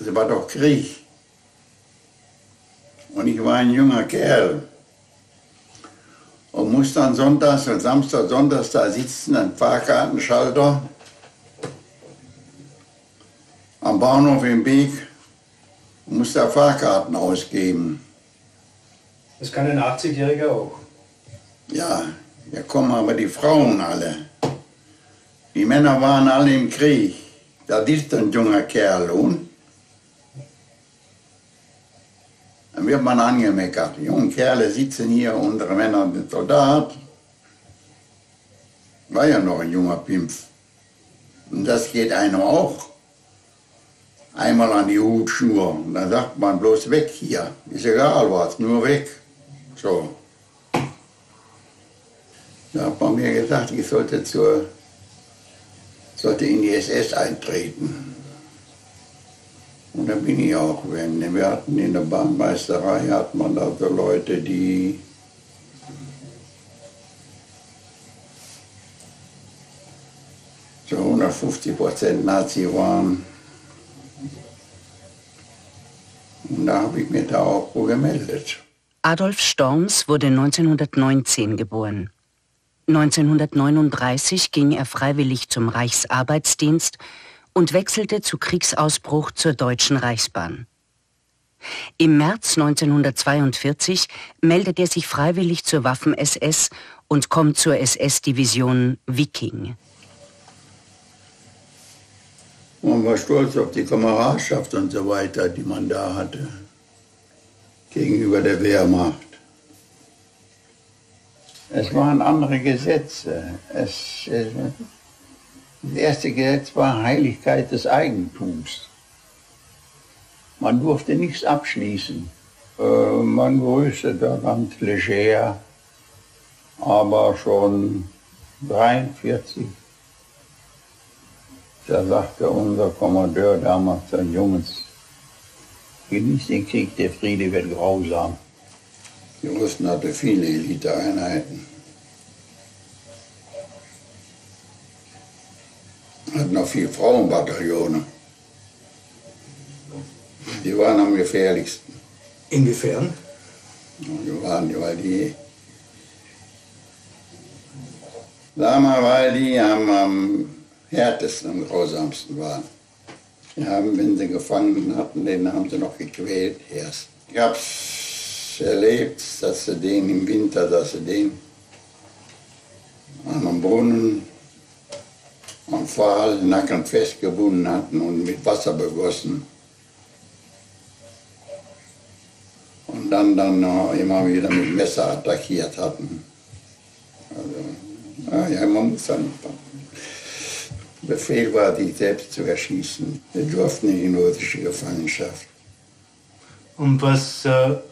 Es war doch Krieg. Und ich war ein junger Kerl und musste dann sonntags und samstags, sonntags da sitzen am Fahrkartenschalter am Bahnhof im Weg und musste Fahrkarten ausgeben. Das kann ein 80-Jähriger auch. Ja, da kommen aber die Frauen alle. Die Männer waren alle im Krieg. Da ist ein junger Kerl und dann wird man angemeckert. Die jungen Kerle sitzen hier, unsere Männer sind Soldat. War ja noch ein junger Pimpf. Und das geht einem auch. Einmal an die Hutschnur. Und dann sagt man bloß weg hier. Ist egal was, nur weg. So. Da hat man mir gesagt, ich sollte in die SS eintreten. Und da bin ich auch. Wir hatten in der Bahnmeisterei, hat man da so Leute, die so 150% Nazi waren. Und da habe ich mich da auch gemeldet. Adolf Storms wurde 1919 geboren. 1939 ging er freiwillig zum Reichsarbeitsdienst und wechselte zu Kriegsausbruch zur Deutschen Reichsbahn. Im März 1942 meldet er sich freiwillig zur Waffen-SS und kommt zur SS-Division Viking. Man war stolz auf die Kameradschaft und so weiter, die man da hatte, gegenüber der Wehrmacht. Es waren andere Gesetze. Das erste Gesetz war Heiligkeit des Eigentums. Man durfte nichts abschließen. Man grüßte da ganz leger, aber schon 1943, da sagte unser Kommandeur damals, ein Junges, genießt den Krieg, der Friede wird grausam. Die Russen hatten viele Eliteeinheiten. Hatten noch viele Frauenbataillone. Die waren am gefährlichsten. Inwiefern? Weil die am härtesten, am grausamsten waren. Die haben, wenn sie Gefangenen hatten, den haben sie noch gequält erst. Ich hab's erlebt, dass sie den im Winter, an einem Brunnen am Pfahl den Nacken festgebunden hatten und mit Wasser begossen. Und dann noch immer wieder mit Messer attackiert hatten. Also, ja, man muss dann. Befehl war, sich selbst zu erschießen. Wir durften nicht in russische Gefangenschaft. Und was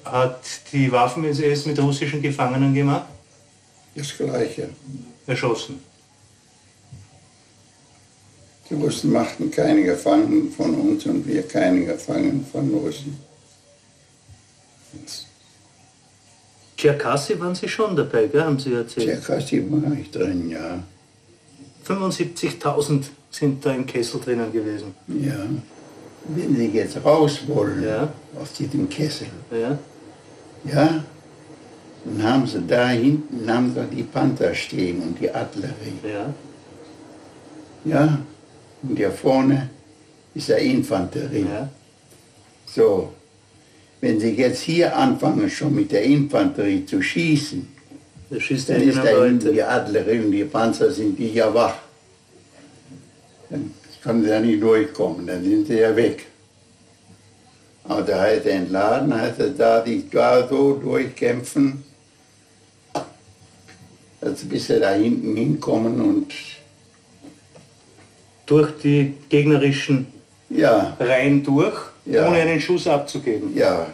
hat die Waffen-SS mit russischen Gefangenen gemacht? Das Gleiche. Erschossen. Die Russen machten keine Gefangenen von uns und wir keine Gefangenen von Russen. Tscherkassy waren Sie schon dabei, gell? Haben Sie erzählt? Tscherkassy war ich drin, ja. 75.000 sind da im Kessel drinnen gewesen. Ja. Wenn Sie jetzt raus wollen, ja, aus diesem Kessel, ja, ja, dann haben Sie da hinten die Panther stehen und die Artillerie. Ja. Ja, und hier vorne ist der Infanterie. Ja. So, wenn Sie jetzt hier anfangen, schon mit der Infanterie zu schießen, dann ist da hinten die Artillerie und die Panzer sind die ja wach. Dann können Sie ja nicht durchkommen, dann sind Sie ja weg. Aber da heißt er entladen, heißt er da, sich da so durchkämpfen, dass bis Sie da hinten hinkommen und durch die gegnerischen, ja, Reihen durch, ja, ohne einen Schuss abzugeben. Ja,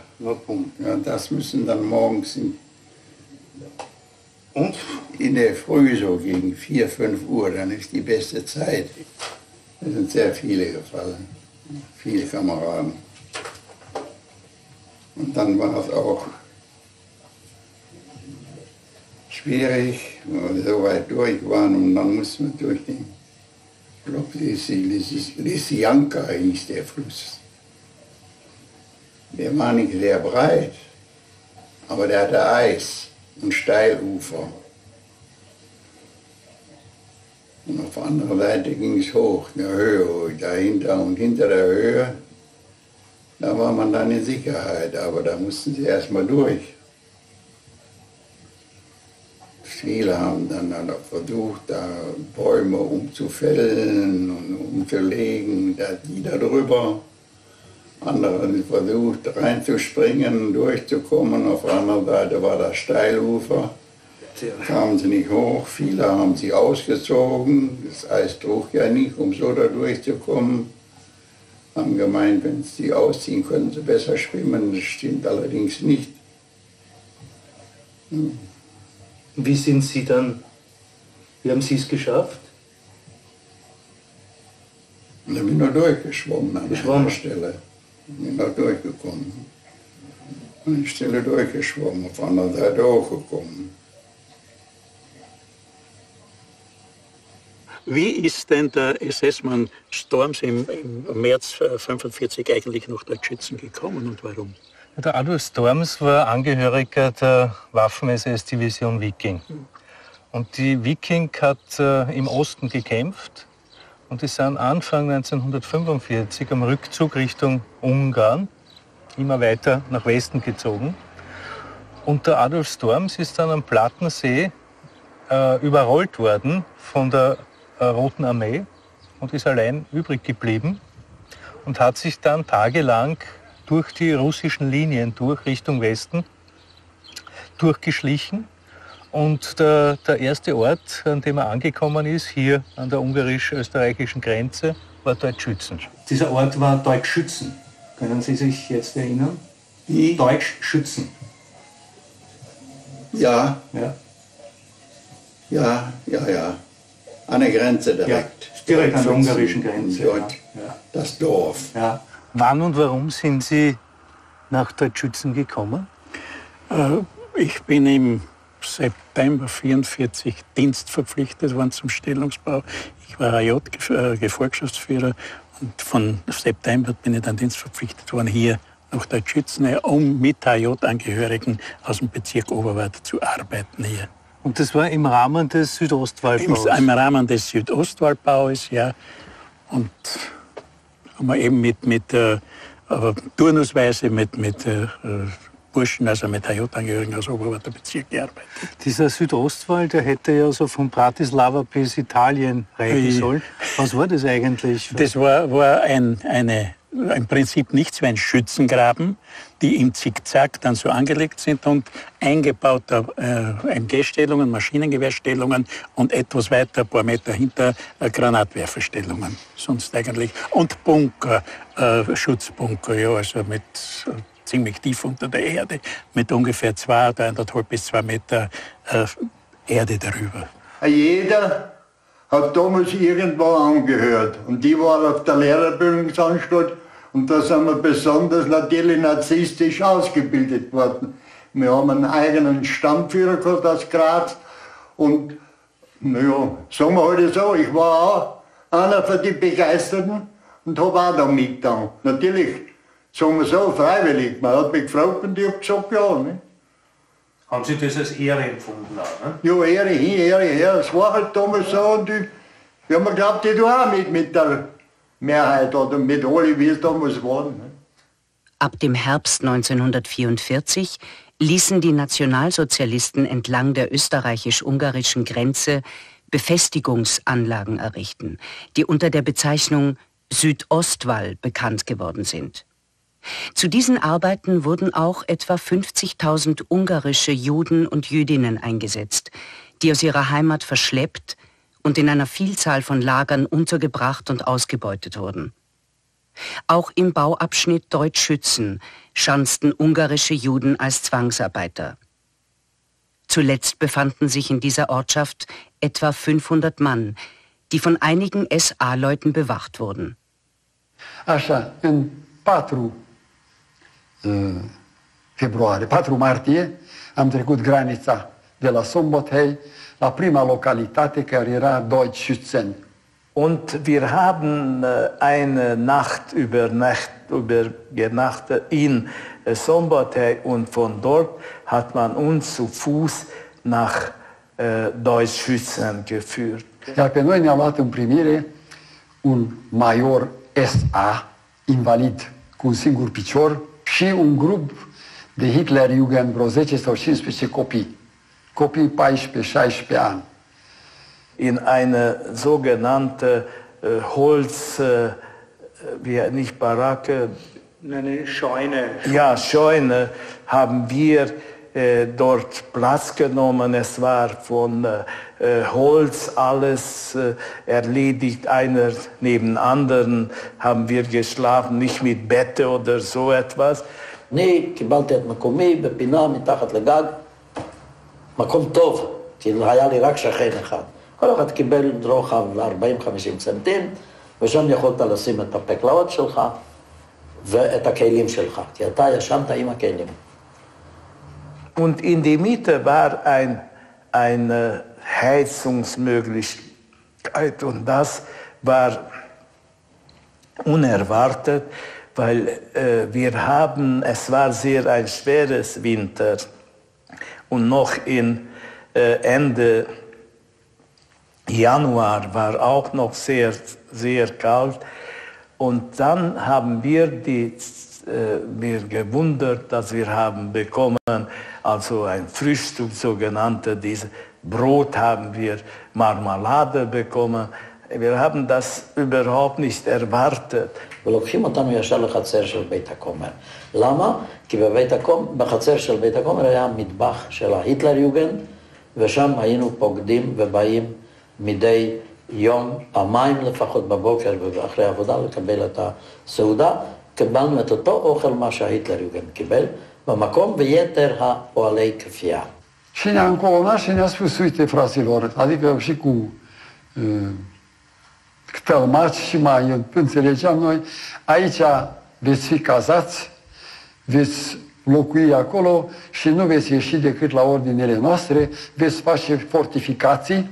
Punkt. Ja, das müssen dann morgens in der Früh so gegen 4, 5 Uhr, dann ist die beste Zeit. Da sind sehr viele gefallen, viele Kameraden. Und dann war es auch schwierig, weil wir so weit durch waren und dann mussten wir durch den, ich glaube, Lissianka hieß der Fluss. Wir waren nicht sehr breit, aber der hatte Eis und Steilufer. Und auf der anderen Seite ging es hoch, eine Höhe, dahinter und hinter der Höhe, da war man dann in Sicherheit, aber da mussten sie erstmal durch. Viele haben dann auch versucht, da Bäume umzufällen und umzulegen, die da drüber. Andere haben versucht, reinzuspringen, durchzukommen. Auf der anderen Seite war das Steilufer. Kamen sie nicht hoch, viele haben sie ausgezogen. Das Eis trug ja nicht, um so da durchzukommen. Haben gemeint, wenn sie ausziehen, können sie besser schwimmen. Das stimmt allerdings nicht. Hm. Wie sind Sie dann, wie haben Sie es geschafft? Ich bin noch durchgeschwommen an der Stelle. Ich bin noch durchgekommen. An der Stelle durchgeschwommen, auf der anderen Seite hochgekommen. Wie ist denn der SS-Mann Storms im März 1945 eigentlich nach Deutsch-Schützen gekommen und warum? Der Adolf Storms war Angehöriger der Waffen-SS-Division Viking. Und die Viking hat im Osten gekämpft und die sind Anfang 1945 am Rückzug Richtung Ungarn immer weiter nach Westen gezogen. Und der Adolf Storms ist dann am Plattensee überrollt worden von der Roten Armee und ist allein übrig geblieben und hat sich dann tagelang durch die russischen Linien durch, Richtung Westen, durchgeschlichen. Und der erste Ort, an dem er angekommen ist, hier an der ungarisch-österreichischen Grenze, war Deutsch-Schützen. Dieser Ort war Deutsch-Schützen. Können Sie sich jetzt erinnern? Wie? Deutsch-Schützen. Ja. Ja. Ja, ja, ja. An der Grenze direkt. Ja, direkt an der ungarischen Grenze. Ja. Ja. Das Dorf. Ja. Wann und warum sind Sie nach Deutsch-Schützen gekommen? Ich bin im September 1944 dienstverpflichtet worden zum Stellungsbau. Ich war HJ-Gefolgschaftsführer und von September bin ich dann dienstverpflichtet worden hier nach Deutsch-Schützen, um mit HJ-Angehörigen aus dem Bezirk Oberwart zu arbeiten hier. Und das war im Rahmen des Südostwallbaus? Im Rahmen des Südostwallbaus, ja. Und haben wir eben turnusweise mit Burschen, also mit HJ-Angehörigen aus Oberwarter Bezirk gearbeitet. Dieser Südostwall, der hätte ja so von Bratislava bis Italien reichen sollen. Was war das eigentlich? Das war im Prinzip nichts wie ein Schützengraben, die im Zickzack dann so angelegt sind und eingebaut MG-Stellungen, Maschinengewehrstellungen und etwas weiter, ein paar Meter hinter, Granatwerferstellungen. Sonst eigentlich. Und Bunker, Schutzbunker, ja, also mit ziemlich tief unter der Erde, mit ungefähr 1,5 bis 2 Meter Erde darüber. Jeder hat damals irgendwo angehört und die war auf der Lehrerbildungsanstalt. Und da sind wir besonders natürlich narzisstisch ausgebildet worden. Wir haben einen eigenen Stammführer gehabt aus Graz. Und naja, sagen wir halt so, ich war auch einer von den Begeisterten und habe auch da mitgetan. Natürlich, sagen wir so, freiwillig. Man hat mich gefragt und ich habe gesagt, ja. Ne? Haben Sie das als Ehre empfunden auch, ne? Ja, Ehre hin, Ehre her. Es war halt damals so und wir haben geglaubt, ich tue auch mit der Mehrheit oder mit alle, wie es damals war. Ab dem Herbst 1944 ließen die Nationalsozialisten entlang der österreichisch-ungarischen Grenze Befestigungsanlagen errichten, die unter der Bezeichnung Südostwall bekannt geworden sind. Zu diesen Arbeiten wurden auch etwa 50.000 ungarische Juden und Jüdinnen eingesetzt, die aus ihrer Heimat verschleppt und in einer Vielzahl von Lagern untergebracht und ausgebeutet wurden. Auch im Bauabschnitt Deutsch-Schützen schanzten ungarische Juden als Zwangsarbeiter. Zuletzt befanden sich in dieser Ortschaft etwa 500 Mann, die von einigen SA-Leuten bewacht wurden. Așa, în 4 februarie, 4 martie, am trecut granița de la Szombathely, la prima localitate care era Deutsch-Schützen. Und wir haben eine Nacht übernachtet in Szombathely und von dort hat man uns zu Fuß nach Deutsch-Schützen geführt. Iar pe noi ne-a luat în primire un major SA, invalid, cu un singur picior și un grup de Hitlerjugend, vreo 10 sau 15 copii, copii 14-16 ani. In eine sogenannte Holz, nicht Baracke, eine Scheune. Ja, Scheune haben wir dort Platz genommen. Es war von Holz alles erledigt, einer neben anderen haben wir geschlafen, nicht mit Bette oder so etwas. Nee, kibalti at makomi, bepina, mitachat legag, makom tov, ki haya li rak shachen echad. כל אחד קיבל רוחב ל-40-50 סנטים, ושם יכולת לשים את הפקלאות שלך ואת הכלים שלך, כי אתה ישנת עם הכלים. Und in die Mitte war eine Heizungsmöglichkeit und das war unerwartet, weil es war sehr ein schweres Winter und noch in Ende Januar war auch noch sehr, sehr kalt. Und dann haben wir gewundert, dass wir haben bekommen, also ein Frühstück, sogenannte, dieses Brot haben wir, Marmelade bekommen. Wir haben das überhaupt nicht erwartet. ולוקחים אותנו ישר לחצר של בית הכומר. למה? כי בחצר של בית הכומר היה המטבח של ההיטלר-יוגנד, ושם היינו פוקדים ובאים מדי יום, פעמיים לפחות בבוקר ואחרי העבודה, לקבל את הסעודה. קיבלנו את אותו אוכל מה שההיטלר-יוגנד קיבל במקום, ויתר הפועלי כפייה. שני אנקורונה, שני ספוסויטי פרסילורת, adică și cu călmați și mai înțelegeam noi, aici veți fi cazați, veți locui acolo și nu veți ieși decât la ordinele noastre, veți face fortificații,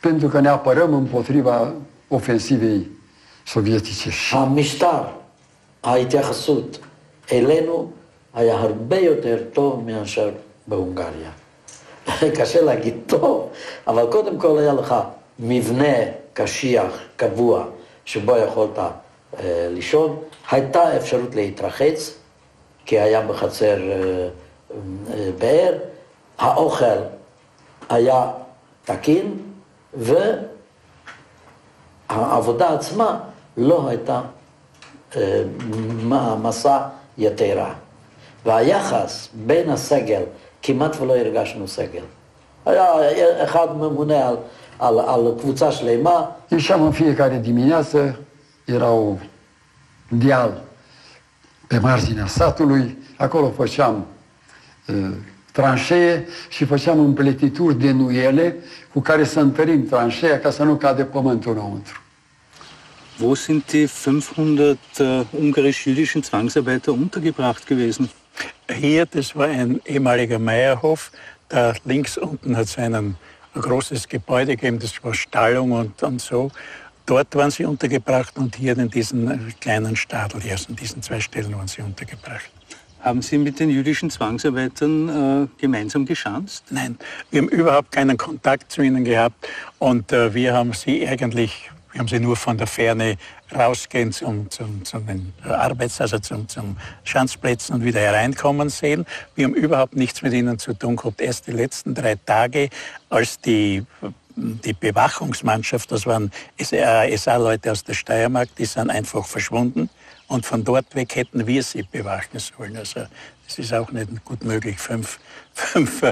pentru că ne apărăm împotriva ofensivei sovietice. המשטר, ההתייחסות אלינו היה הרבה יותר טוב מאשר בהונגריה. קשה להגיד טוב, אבל קודם כל היה לך מבנה קשיח, קבוע, שבו יכולת לישון. הייתה אפשרות להתרחץ, כי היה בחצר באר. האוכל היה תקין, והעבודה עצמה לא הייתה מעמסה יתרה. והיחס בין הסגל, כמעט ולא הרגשנו סגל. היה אחד ממונה על קבוצה שלמה. שם מפייקה לדמיניאסה, איראו דיאל במרזינה סטולוי, הכולו פשם tranșee și făceam împletituri de nuiele cu care să întărim tranșeea ca să nu cade pământul înăuntru. Wo sind die 500 ungarisch-jüdischen Zwangsarbeiter untergebracht gewesen? Hier, das war ein ehemaliger Meierhof. Da links unten hat es ein großes Gebäude gegeben, das war Stallung und so. Dort waren sie untergebracht und hier in diesen kleinen Stadel, hier in diesen zwei Stellen waren sie untergebracht. Haben Sie mit den jüdischen Zwangsarbeitern gemeinsam geschanzt? Nein, wir haben überhaupt keinen Kontakt zu ihnen gehabt und wir haben sie nur von der Ferne rausgehen zum Schanzplätzen und wieder hereinkommen sehen. Wir haben überhaupt nichts mit ihnen zu tun gehabt. Erst die letzten 3 Tage, als die Bewachungsmannschaft, das waren SA-Leute aus der Steiermark, die sind einfach verschwunden. Und von dort weg hätten wir sie bewachen sollen. Also das ist auch nicht gut möglich, 500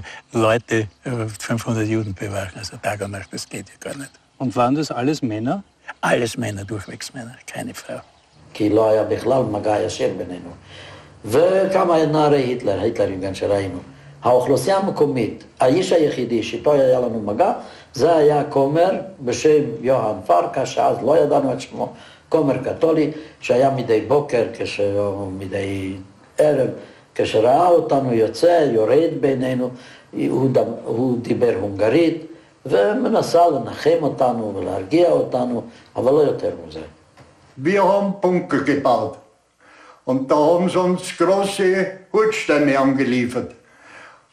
Juden bewachen, also Tag und Nacht, das geht ja gar nicht. Und waren das alles Männer? Alles Männer, durchwegs Männer, keine Frau. כי לא היה בכלל מגע ישיר בינינו. וכמה נערי היטלרים שראינו. האוכלוסייה המקומית, האיש היחידי שאיתו היה לנו מגע, זה היה כומר בשם דächern פארקס, שאז לא ידענו את שמו. כומר קתולי, שהיה מדי בוקר, או מדי ערב, כשראה אותנו יוצא, יורד בינינו, הוא דיבר הונגרית, ומנסה לנחם אותנו ולהרגיע אותנו, אבל לא יותר מזה. Wir haben Bunker gebaut und da haben sie uns große Holzstämme angeliefert.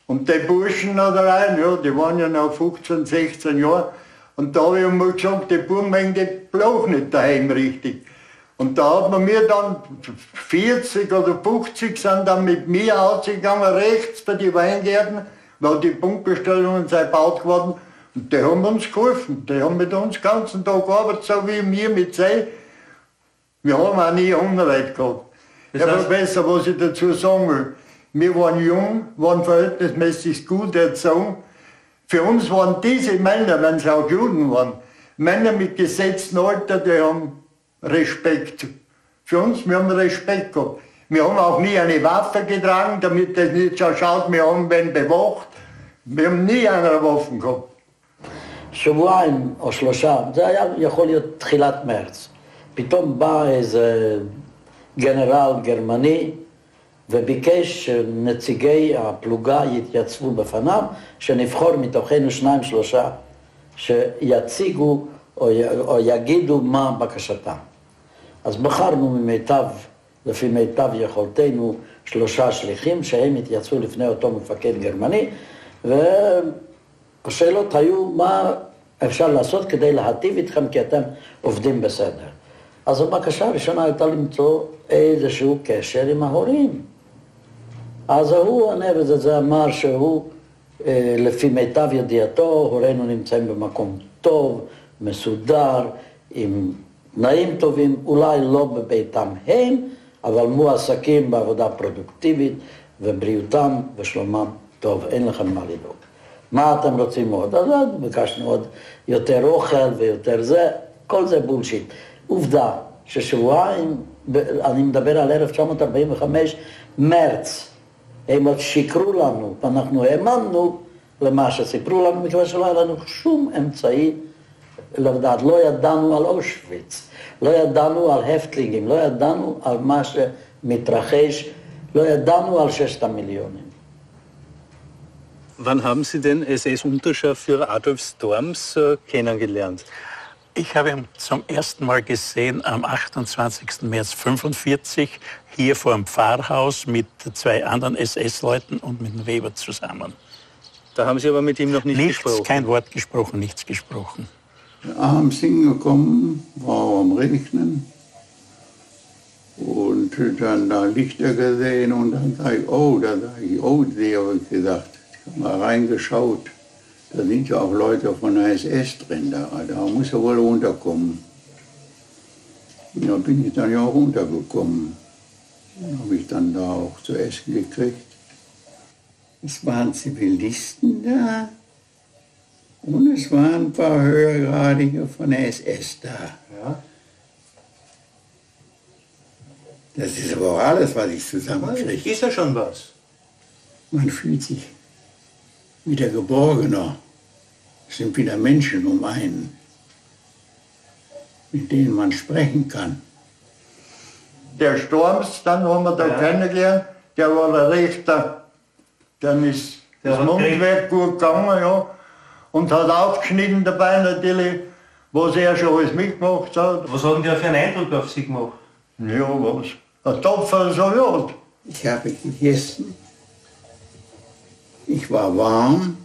Und die Burschen da rein, ja, die waren ja noch 15, 16 Jahre, und da habe ich einmal gesagt, die Burmen, die bloß nicht daheim richtig. Und da hat man mir dann, 40 oder 50 sind dann mit mir ausgegangen, rechts bei den Weingärten, weil die Bunkerstellungen sind gebaut worden. Und die haben uns geholfen, die haben mit uns den ganzen Tag gearbeitet, so wie wir mit sie. Wir haben auch nie Hungerheit gehabt. Herr Professor, was ich dazu sagen will, wir waren jung, waren verhältnismäßig gut erzogen. Für uns waren diese Männer, wenn sie auch Juden waren, Männer mit gesetztem Alter, die haben Respekt. Für uns, wir haben Respekt gehabt. Wir haben auch nie eine Waffe getragen, damit das nicht so schaut, wir haben wen bewacht. Wir haben nie eine Waffe gehabt. שבועיים או שלושה, זה היה יכול להיות תחילת מרץ. פתאום בא איזה גנרל גרמני וביקש שנציגי הפלוגה יתייצבו בפניו, שנבחור מתוכנו שניים שלושה שיציגו או יגידו מה בקשתם. אז בחרנו לפי מיטב יכולתנו שלושה שליחים שהם התייצבו לפני אותו מפקד גרמני, השאלות היו מה אפשר לעשות כדי להטיב איתכם כי אתם עובדים בסדר. אז הבקשה הראשונה הייתה למצוא איזשהו קשר עם ההורים. אז ההוא, הנבד הזה, אמר שהוא, לפי מיטב ידיעתו, הורינו נמצאים במקום טוב, מסודר, עם תנאים טובים, אולי לא בביתם הם, אבל מועסקים בעבודה פרודוקטיבית, ובריאותם ושלומם טוב, אין לכם מה לדאוג. מה אתם רוצים עוד? אז ביקשנו עוד יותר אוכל ויותר זה, כל זה בולשיט. עובדה ששבועיים, אני מדבר על 1945, מרץ, הם עוד שיקרו לנו, ואנחנו האמנו למה שסיפרו לנו, מכיוון שלא היה לנו שום אמצעי לדעת. לא ידענו על אושוויץ, לא ידענו על הפטלינגים, לא ידענו על מה שמתרחש, לא ידענו על 6 מיליונים. Wann haben Sie den SS-Unterscharführer Adolf Storms kennengelernt? Ich habe ihn zum ersten Mal gesehen am 28. März 1945 hier vor dem Pfarrhaus mit 2 anderen SS-Leuten und mit dem Weber zusammen. Da haben Sie aber mit ihm noch nichts gesprochen? Kein Wort gesprochen, nichts gesprochen. Am Singen gekommen, war am Rechnen und dann da Lichter gesehen und dann sage ich, oh, die habe ich gesagt. Mal reingeschaut, da sind ja auch Leute von der SS drin, da muss er wohl runterkommen. Da bin ich dann ja auch runtergekommen. Dann habe ich dann da auch zu essen gekriegt. Es waren Zivilisten da und es waren ein paar Höhergradige von der SS da. Ja. Das ist aber auch alles, was ich zusammenkriege. Ist ja schon was. Man fühlt sich wieder geborgener, es sind wieder Menschen um einen, mit denen man sprechen kann. Der Storms, dann haben wir da kennengelernt, der war der Rechter, dann ist das Mundwerk gut gegangen, ja, und hat aufgeschnitten dabei natürlich, was er schon alles mitgemacht hat. Was hat denn der für einen Eindruck auf Sie gemacht? Ja, was? Ein tapferer Soldat. Ich habe gegessen. Ich war warm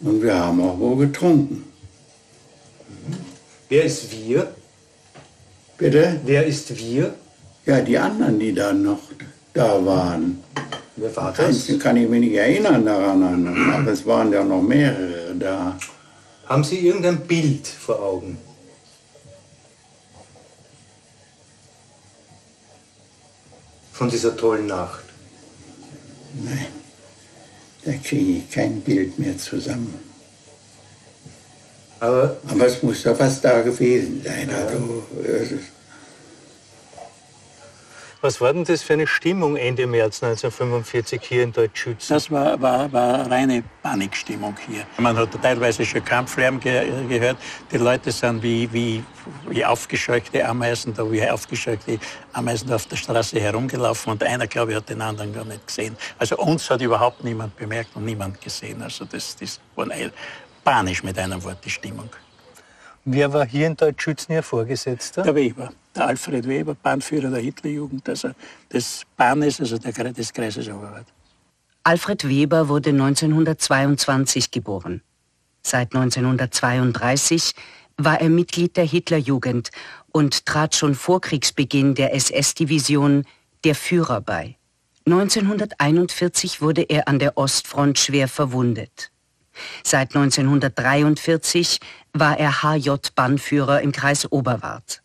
und wir haben auch wohl getrunken. Wer ist wir? Bitte? Wer ist wir? Ja, die anderen, die dann noch da waren. Wer war das? Das kann ich mich nicht erinnern daran, aber es waren ja noch mehrere da. Haben Sie irgendein Bild vor Augen? Von dieser tollen Nacht? Nein, da kriege ich kein Bild mehr zusammen. Aber es muss doch was da gewesen sein. Also, Was war denn das für eine Stimmung Ende März 1945 hier in Deutsch-Schützen? Das war reine Panikstimmung hier. Man hat teilweise schon Kampflärm gehört. Die Leute sind wie aufgescheuchte Ameisen, auf der Straße herumgelaufen, und einer, glaube ich, hat den anderen gar nicht gesehen. Also uns hat überhaupt niemand bemerkt und niemand gesehen. Also das war panisch, mit einem Wort, die Stimmung. Wer war hier in Deutsch-Schützen Ihr Vorgesetzter? Der Weber, der Alfred Weber, Bannführer der Hitlerjugend, also des Bannes, also des Kreises Oberwart. Alfred Weber wurde 1922 geboren. Seit 1932 war er Mitglied der Hitlerjugend und trat schon vor Kriegsbeginn der SS-Division der Führer bei. 1941 wurde er an der Ostfront schwer verwundet. Seit 1943 war er HJ-Bannführer im Kreis Oberwart.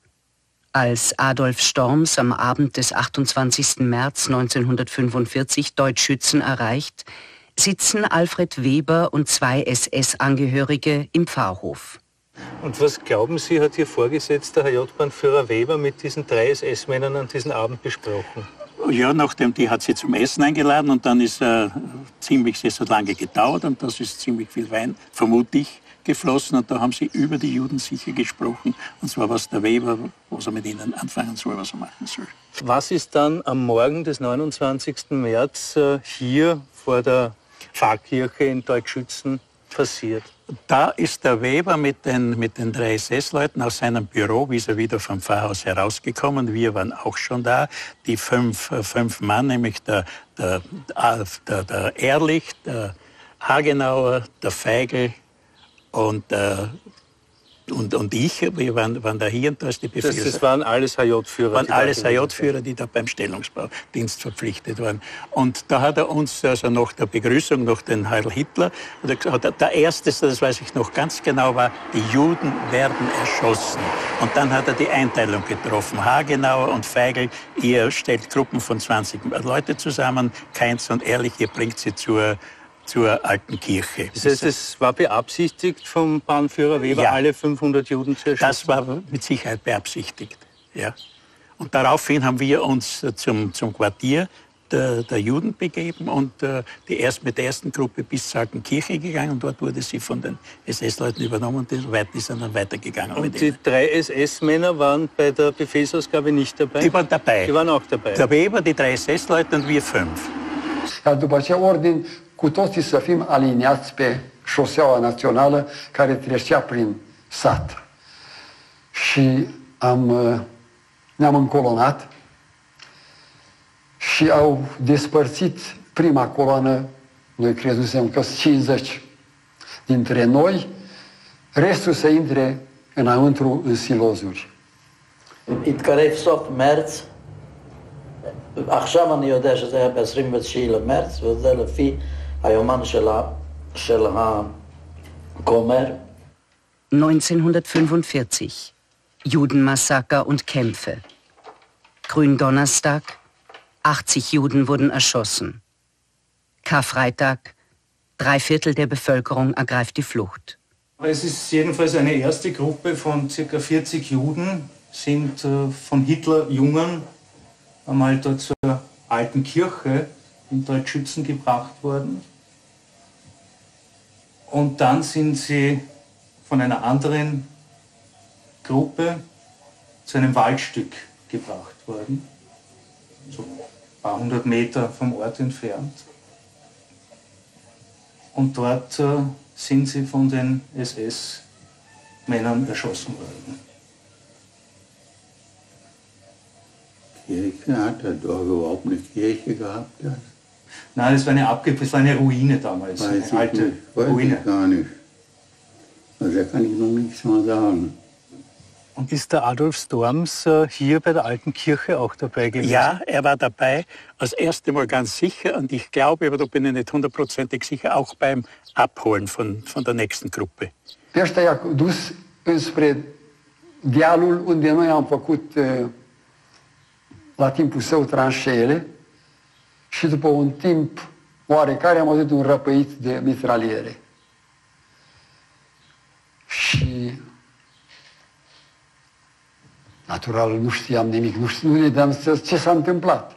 Als Adolf Storms am Abend des 28. März 1945 Deutsch-Schützen erreicht, sitzen Alfred Weber und zwei SS-Angehörige im Pfarrhof. Und was glauben Sie, hat Ihr Vorgesetzter HJ-Bannführer Weber mit diesen drei SS-Männern an diesem Abend besprochen? Ja, nachdem, die hat sie zum Essen eingeladen, und dann ist es hat lange gedauert, und das ist ziemlich viel Wein, vermute ich, geflossen, und da haben sie über die Juden sicher gesprochen, und zwar was der Weber, was er mit ihnen anfangen soll, was er machen soll. Was ist dann am Morgen des 29. März hier vor der Pfarrkirche in Deutsch-Schützen passiert? Da ist der Weber mit den drei SS-Leuten aus seinem Büro vis-à-vis vom Pfarrhaus herausgekommen. Wir waren auch schon da. Die fünf Mann, nämlich der Ehrlich, der Hagenauer, der Feigl und ich, wir waren da hier, und da ist die Befehlshaber. Das waren alles HJ-Führer? Waren alles HJ-Führer, die da beim Stellungsbaudienst verpflichtet waren. Und da hat er uns, also nach der Begrüßung, nach den Heil Hitler, der erste, das weiß ich noch ganz genau, war, die Juden werden erschossen. Und dann hat er die Einteilung getroffen. Hagenauer und Feigl, ihr stellt Gruppen von 20 Leute zusammen, Keins und Ehrlich, ihr bringt sie zur alten Kirche. Das heißt, es war beabsichtigt vom Bannführer Weber, ja, alle 500 Juden zu erschießen? Das war mit Sicherheit beabsichtigt, ja. Und daraufhin haben wir uns zum Quartier der Juden begeben und mit der ersten Gruppe bis zur alten Kirche gegangen, und dort wurde sie von den SS-Leuten übernommen, und die sind dann weitergegangen. Und die drei SS-Männer waren bei der Befehlsausgabe nicht dabei? Die waren dabei. Die waren auch dabei. Der Weber, die drei SS-Leute und wir 5. Cu toții să fim aliniați pe șoseaua națională care trecea prin sat. Și ne-am încolonat și au despărțit prima coloană, noi crezusem că 50 dintre noi, restul să intre înăuntru în silozuri. It care soft merz, așa mă ne-o dea și să ia pe srimbăt și le merz, vă dă le fi. Kommer. 1945. Judenmassaker und Kämpfe. Gründonnerstag. 80 Juden wurden erschossen. Karfreitag. 3/4 der Bevölkerung ergreift die Flucht. Es ist jedenfalls eine erste Gruppe von ca. 40 Juden, sind von Hitlerjungen einmal dort zur alten Kirche in Deutsch-Schützen gebracht worden. Und dann sind sie von einer anderen Gruppe zu einem Waldstück gebracht worden, so ein paar hundert Meter vom Ort entfernt. Und dort sind sie von den SS-Männern erschossen worden. Kirche hat er da überhaupt eine Kirche gehabt? Hat. Nein, das war eine Ruine damals, eine alte Ruine. Weiß ich gar nicht. Also da kann ich noch nichts mehr sagen. Und ist der Adolf Storms hier bei der alten Kirche auch dabei gewesen? Ja, er war dabei, das erste Mal ganz sicher, und ich glaube, aber da bin ich nicht hundertprozentig sicher, auch beim Abholen von der nächsten Gruppe. Ăștia i-a dus înspre dealul unde noi am făcut la timpul său tranșeele. Și după un timp oarecare am auzit un răpăit de mitraliere. Și Naturalności haben nämlich nichts, nur die dann das Zesantenblatt.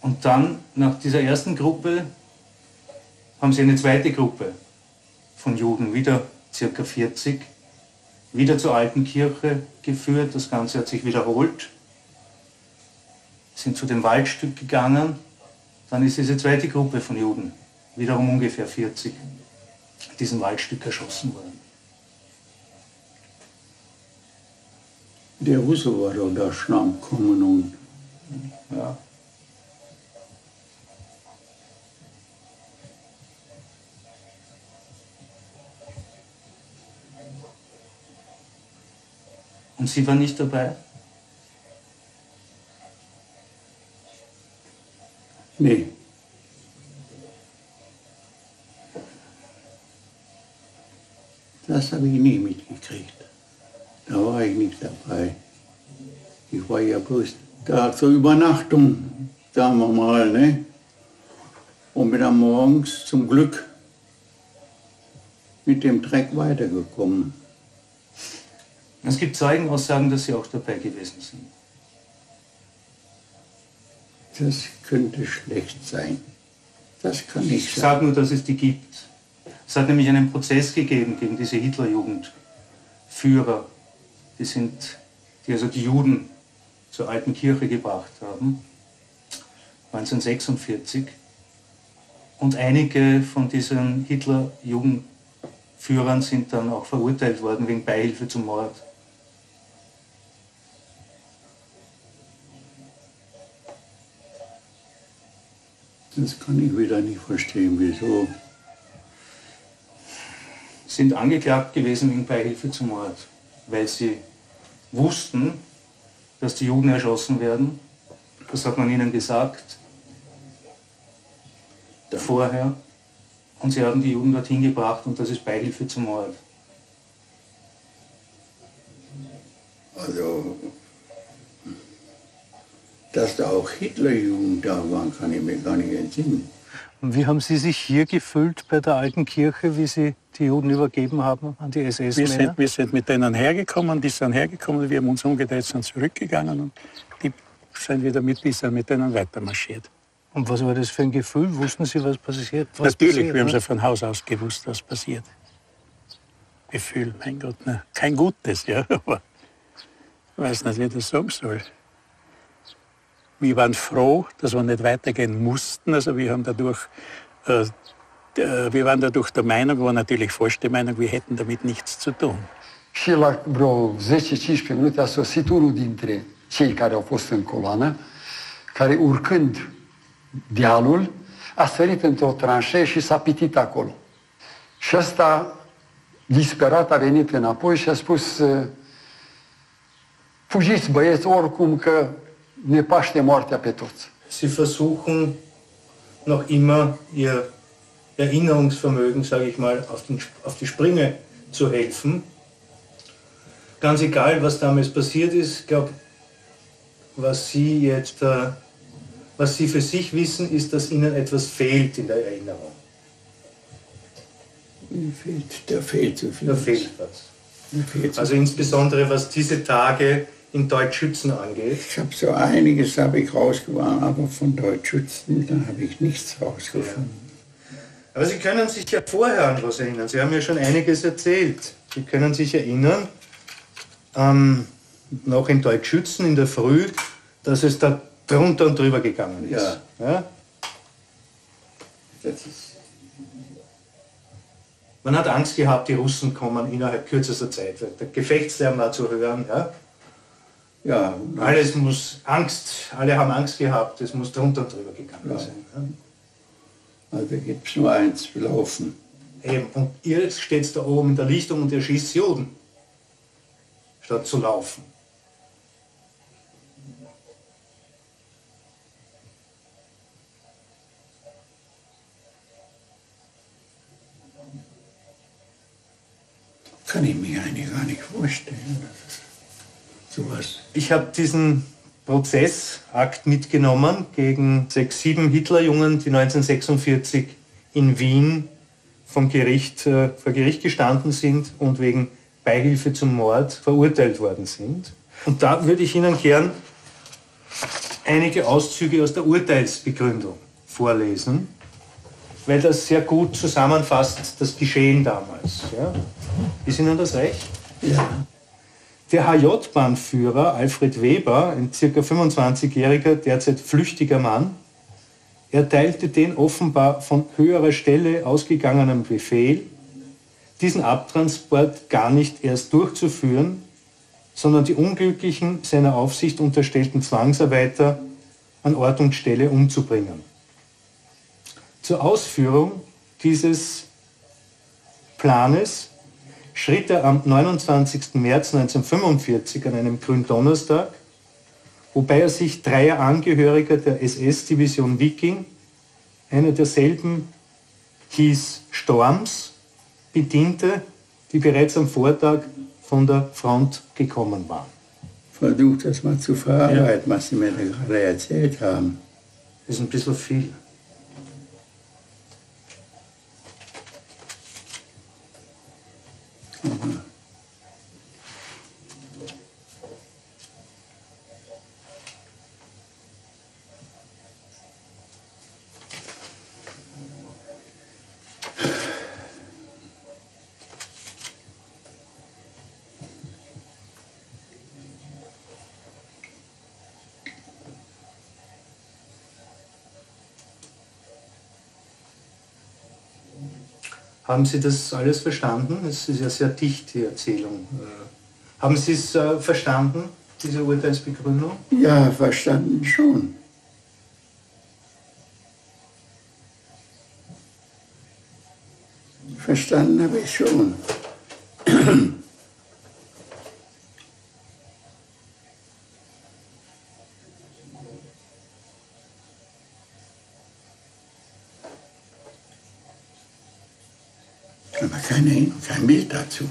Und dann, nach dieser ersten Gruppe, haben sie eine zweite Gruppe von Juden, wieder ca. 40, wieder zur alten Kirche geführt. Das Ganze hat sich wiederholt. Sind zu dem Waldstück gegangen. Dann ist diese zweite Gruppe von Juden, wiederum ungefähr 40, in diesem Waldstück erschossen worden. Der Russe war da der Schlamm gekommen und... Ja. Und sie war nicht dabei? Nee. Das habe ich nie mitgekriegt. Da war ich nicht dabei. Ich war ja bloß da zur Übernachtung, sagen wir mal, ne? Und bin dann morgens zum Glück mit dem Dreck weitergekommen. Es gibt Zeugenaussagen, dass Sie auch dabei gewesen sind. Das könnte schlecht sein. Das kann nicht sein. Ich sage nur, dass es die gibt. Es hat nämlich einen Prozess gegeben gegen diese Hitlerjugendführer, die also die Juden zur alten Kirche gebracht haben, 1946. Und einige von diesen Hitlerjugendführern sind dann auch verurteilt worden wegen Beihilfe zum Mord. Das kann ich wieder nicht verstehen, wieso. Sind angeklagt gewesen wegen Beihilfe zum Mord, weil sie wussten, dass die Juden erschossen werden. Das hat man ihnen gesagt, vorher. Und sie haben die Juden dorthin gebracht und das ist Beihilfe zum Mord. Also, dass da auch Hitlerjugend da waren, kann ich mir gar nicht entsinnen. Und wie haben Sie sich hier gefühlt bei der alten Kirche, wie Sie die Juden übergeben haben an die SS-Männer? Wir sind mit denen hergekommen, die sind hergekommen, wir haben uns umgedreht, sind zurückgegangen und die sind wieder mit denen weitermarschiert. Und was war das für ein Gefühl? Wussten Sie, was passiert? Natürlich, wir haben ja von Haus aus gewusst, was passiert. Gefühl, mein Gott, na, kein gutes, ja, aber ich weiß nicht, wie ich das sagen soll. Wir waren froh, dass wir nicht weitergehen mussten. Also wir haben dadurch, wir waren dadurch der Meinung, war natürlich falsch die Meinung, wir hätten damit nichts zu tun. Și la vreo 10-15 minute a sosit unul dintre cei care au fost în coloană, care urcând dealul, a sărit într-o tranșee și s-a pitit acolo. Și ăsta, disperat, a venit înapoi și a spus: fugiți băieți, oricum că ne paște moartea pe toți. Sie versuchen noch immer ihr Erinnerungsvermögen, sage ich mal, auf die Sprünge zu helfen. Ganz egal, was damals passiert ist, ich glaube, was Sie für sich wissen, ist, dass Ihnen etwas fehlt in der Erinnerung. Da fehlt so viel. Da fehlt was. Also insbesondere, was diese Tage in Deutsch-Schützen angeht. Ich habe so einiges rausgefunden, aber von Deutsch-Schützen, da habe ich nichts rausgefunden. Ja. Aber Sie können sich ja vorher an was erinnern. Sie haben ja schon einiges erzählt. Sie können sich erinnern, noch in Deutsch-Schützen in der Früh, dass es da drunter und drüber gegangen ist. Ja. Ja? Das ist... Man hat Angst gehabt, die Russen kommen innerhalb kürzester Zeit. Der Gefechtslärm war zu hören. Ja? Ja, alles muss Angst, alle haben Angst gehabt, es muss drunter und drüber gegangen sein. Ja? Also gibt es nur eins, wir laufen. Eben, und ihr steht da oben in der Lichtung und ihr schießt Juden, statt zu laufen. Kann ich mir eigentlich gar nicht vorstellen. Ich habe diesen Prozessakt mitgenommen gegen 6, 7 Hitlerjungen, die 1946 in Wien vor Gericht gestanden sind und wegen Beihilfe zum Mord verurteilt worden sind. Und da würde ich Ihnen gern einige Auszüge aus der Urteilsbegründung vorlesen, weil das sehr gut zusammenfasst das Geschehen damals. Ja? Ist Ihnen das recht? Ja. Der HJ-Bannführer Alfred Weber, ein ca. 25-jähriger, derzeit flüchtiger Mann, erteilte den offenbar von höherer Stelle ausgegangenen Befehl, diesen Abtransport gar nicht erst durchzuführen, sondern die unglücklichen, seiner Aufsicht unterstellten Zwangsarbeiter an Ort und Stelle umzubringen. Zur Ausführung dieses Planes schritt er am 29. März 1945 an einem Gründonnerstag, wobei er sich dreier Angehöriger der SS-Division Viking, einer derselben hieß Storms, bediente, die bereits am Vortag von der Front gekommen waren. Versucht das mal zu verarbeiten, was Sie mir da gerade erzählt haben. Das ist ein bisschen viel. Mhm. Haben Sie das alles verstanden? Es ist ja sehr dicht, die Erzählung. Ja. Haben Sie es verstanden, diese Urteilsbegründung? Ja, verstanden schon. Verstanden habe ich schon. Aber kein Bild dazu.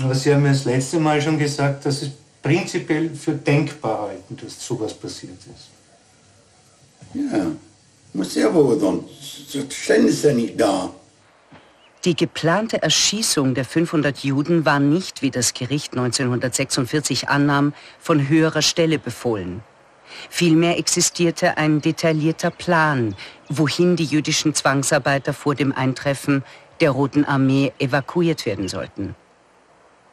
Aber Sie haben ja das letzte Mal schon gesagt, dass es prinzipiell für denkbar halten, dass sowas passiert ist. Ja, muss ja wohl, sonst stände es ja nicht da. Die geplante Erschießung der 500 Juden war nicht, wie das Gericht 1946 annahm, von höherer Stelle befohlen. Vielmehr existierte ein detaillierter Plan, wohin die jüdischen Zwangsarbeiter vor dem Eintreffen der Roten Armee evakuiert werden sollten.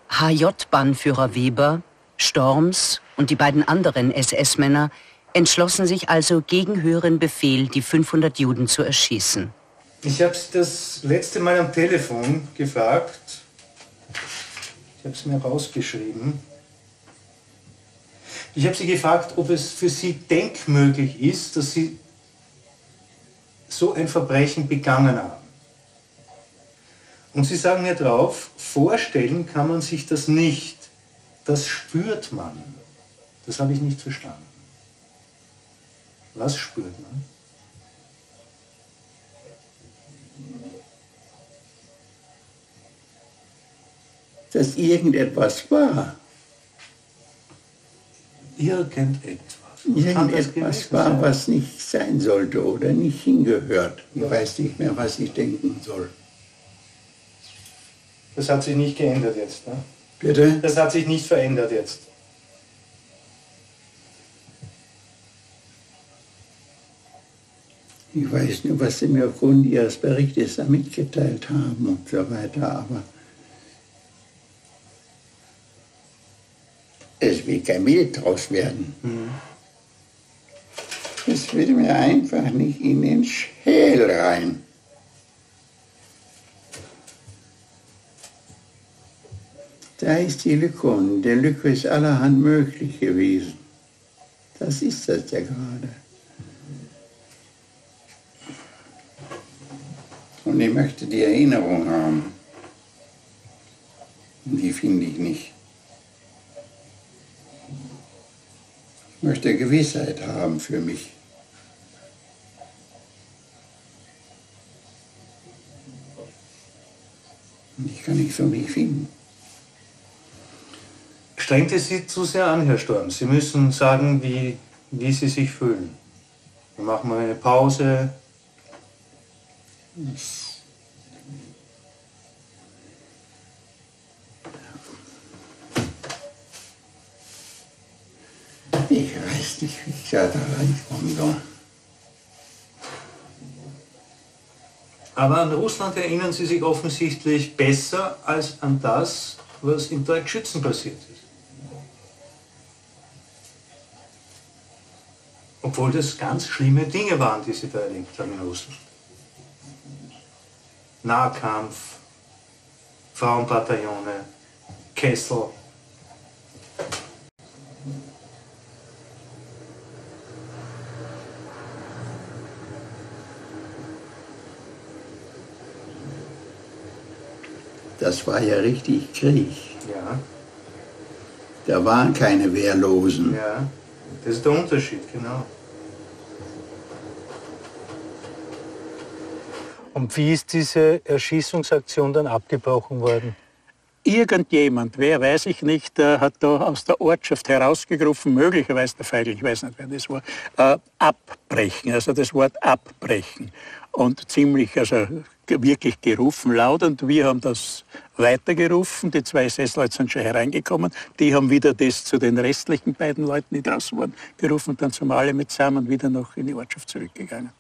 HJ-Bannführer Weber, Storms und die beiden anderen SS-Männer entschlossen sich also gegen höheren Befehl, die 500 Juden zu erschießen. Ich habe Sie das letzte Mal am Telefon gefragt. Ich habe es mir rausgeschrieben. Ich habe Sie gefragt, ob es für Sie denkmöglich ist, dass Sie so ein Verbrechen begangen haben. Und Sie sagen mir drauf, vorstellen kann man sich das nicht. Das spürt man. Das habe ich nicht verstanden. Was spürt man? Dass irgendetwas war. Irgendetwas war, was nicht sein sollte oder nicht hingehört. Ich weiß nicht mehr, was ich denken soll. Das hat sich nicht geändert jetzt, ne? Bitte? Das hat sich nicht verändert jetzt. Ich weiß nicht, was Sie mir aufgrund Ihres Berichtes da mitgeteilt haben und so weiter, aber... Es will kein Bild draus werden. Es will mir einfach nicht in den Schädel rein. Da ist die Lücke und der Lücke ist allerhand möglich gewesen. Das ist das ja gerade. Und ich möchte die Erinnerung haben. Und die finde ich nicht. Ich möchte Gewissheit haben für mich. Und ich kann nichts für mich finden. Strengt es Sie zu sehr an, Herr Storm? Sie müssen sagen, wie Sie sich fühlen. Dann machen wir eine Pause. Ich weiß nicht, wie ich da reinkomme. Da. Aber an Russland erinnern Sie sich offensichtlich besser als an das, was in Deutsch-Schützen passiert ist. Obwohl das ganz schlimme Dinge waren, die Sie da erlebt haben in Russland. Nahkampf, Frauenbataillone, Kessel. Das war ja richtig Krieg. Ja. Da waren keine Wehrlosen. Ja, das ist der Unterschied, genau. Und wie ist diese Erschießungsaktion dann abgebrochen worden? Irgendjemand, wer weiß ich nicht, hat da aus der Ortschaft herausgerufen, möglicherweise der Feigl, ich weiß nicht, wer das war, abbrechen, also das Wort abbrechen. Und ziemlich, also wirklich gerufen, laut, und wir haben das weitergerufen. Die zwei SS-Leute sind schon hereingekommen. Die haben wieder das zu den restlichen beiden Leuten, die draußen waren, gerufen. Und dann sind wir alle mit zusammen wieder noch in die Ortschaft zurückgegangen.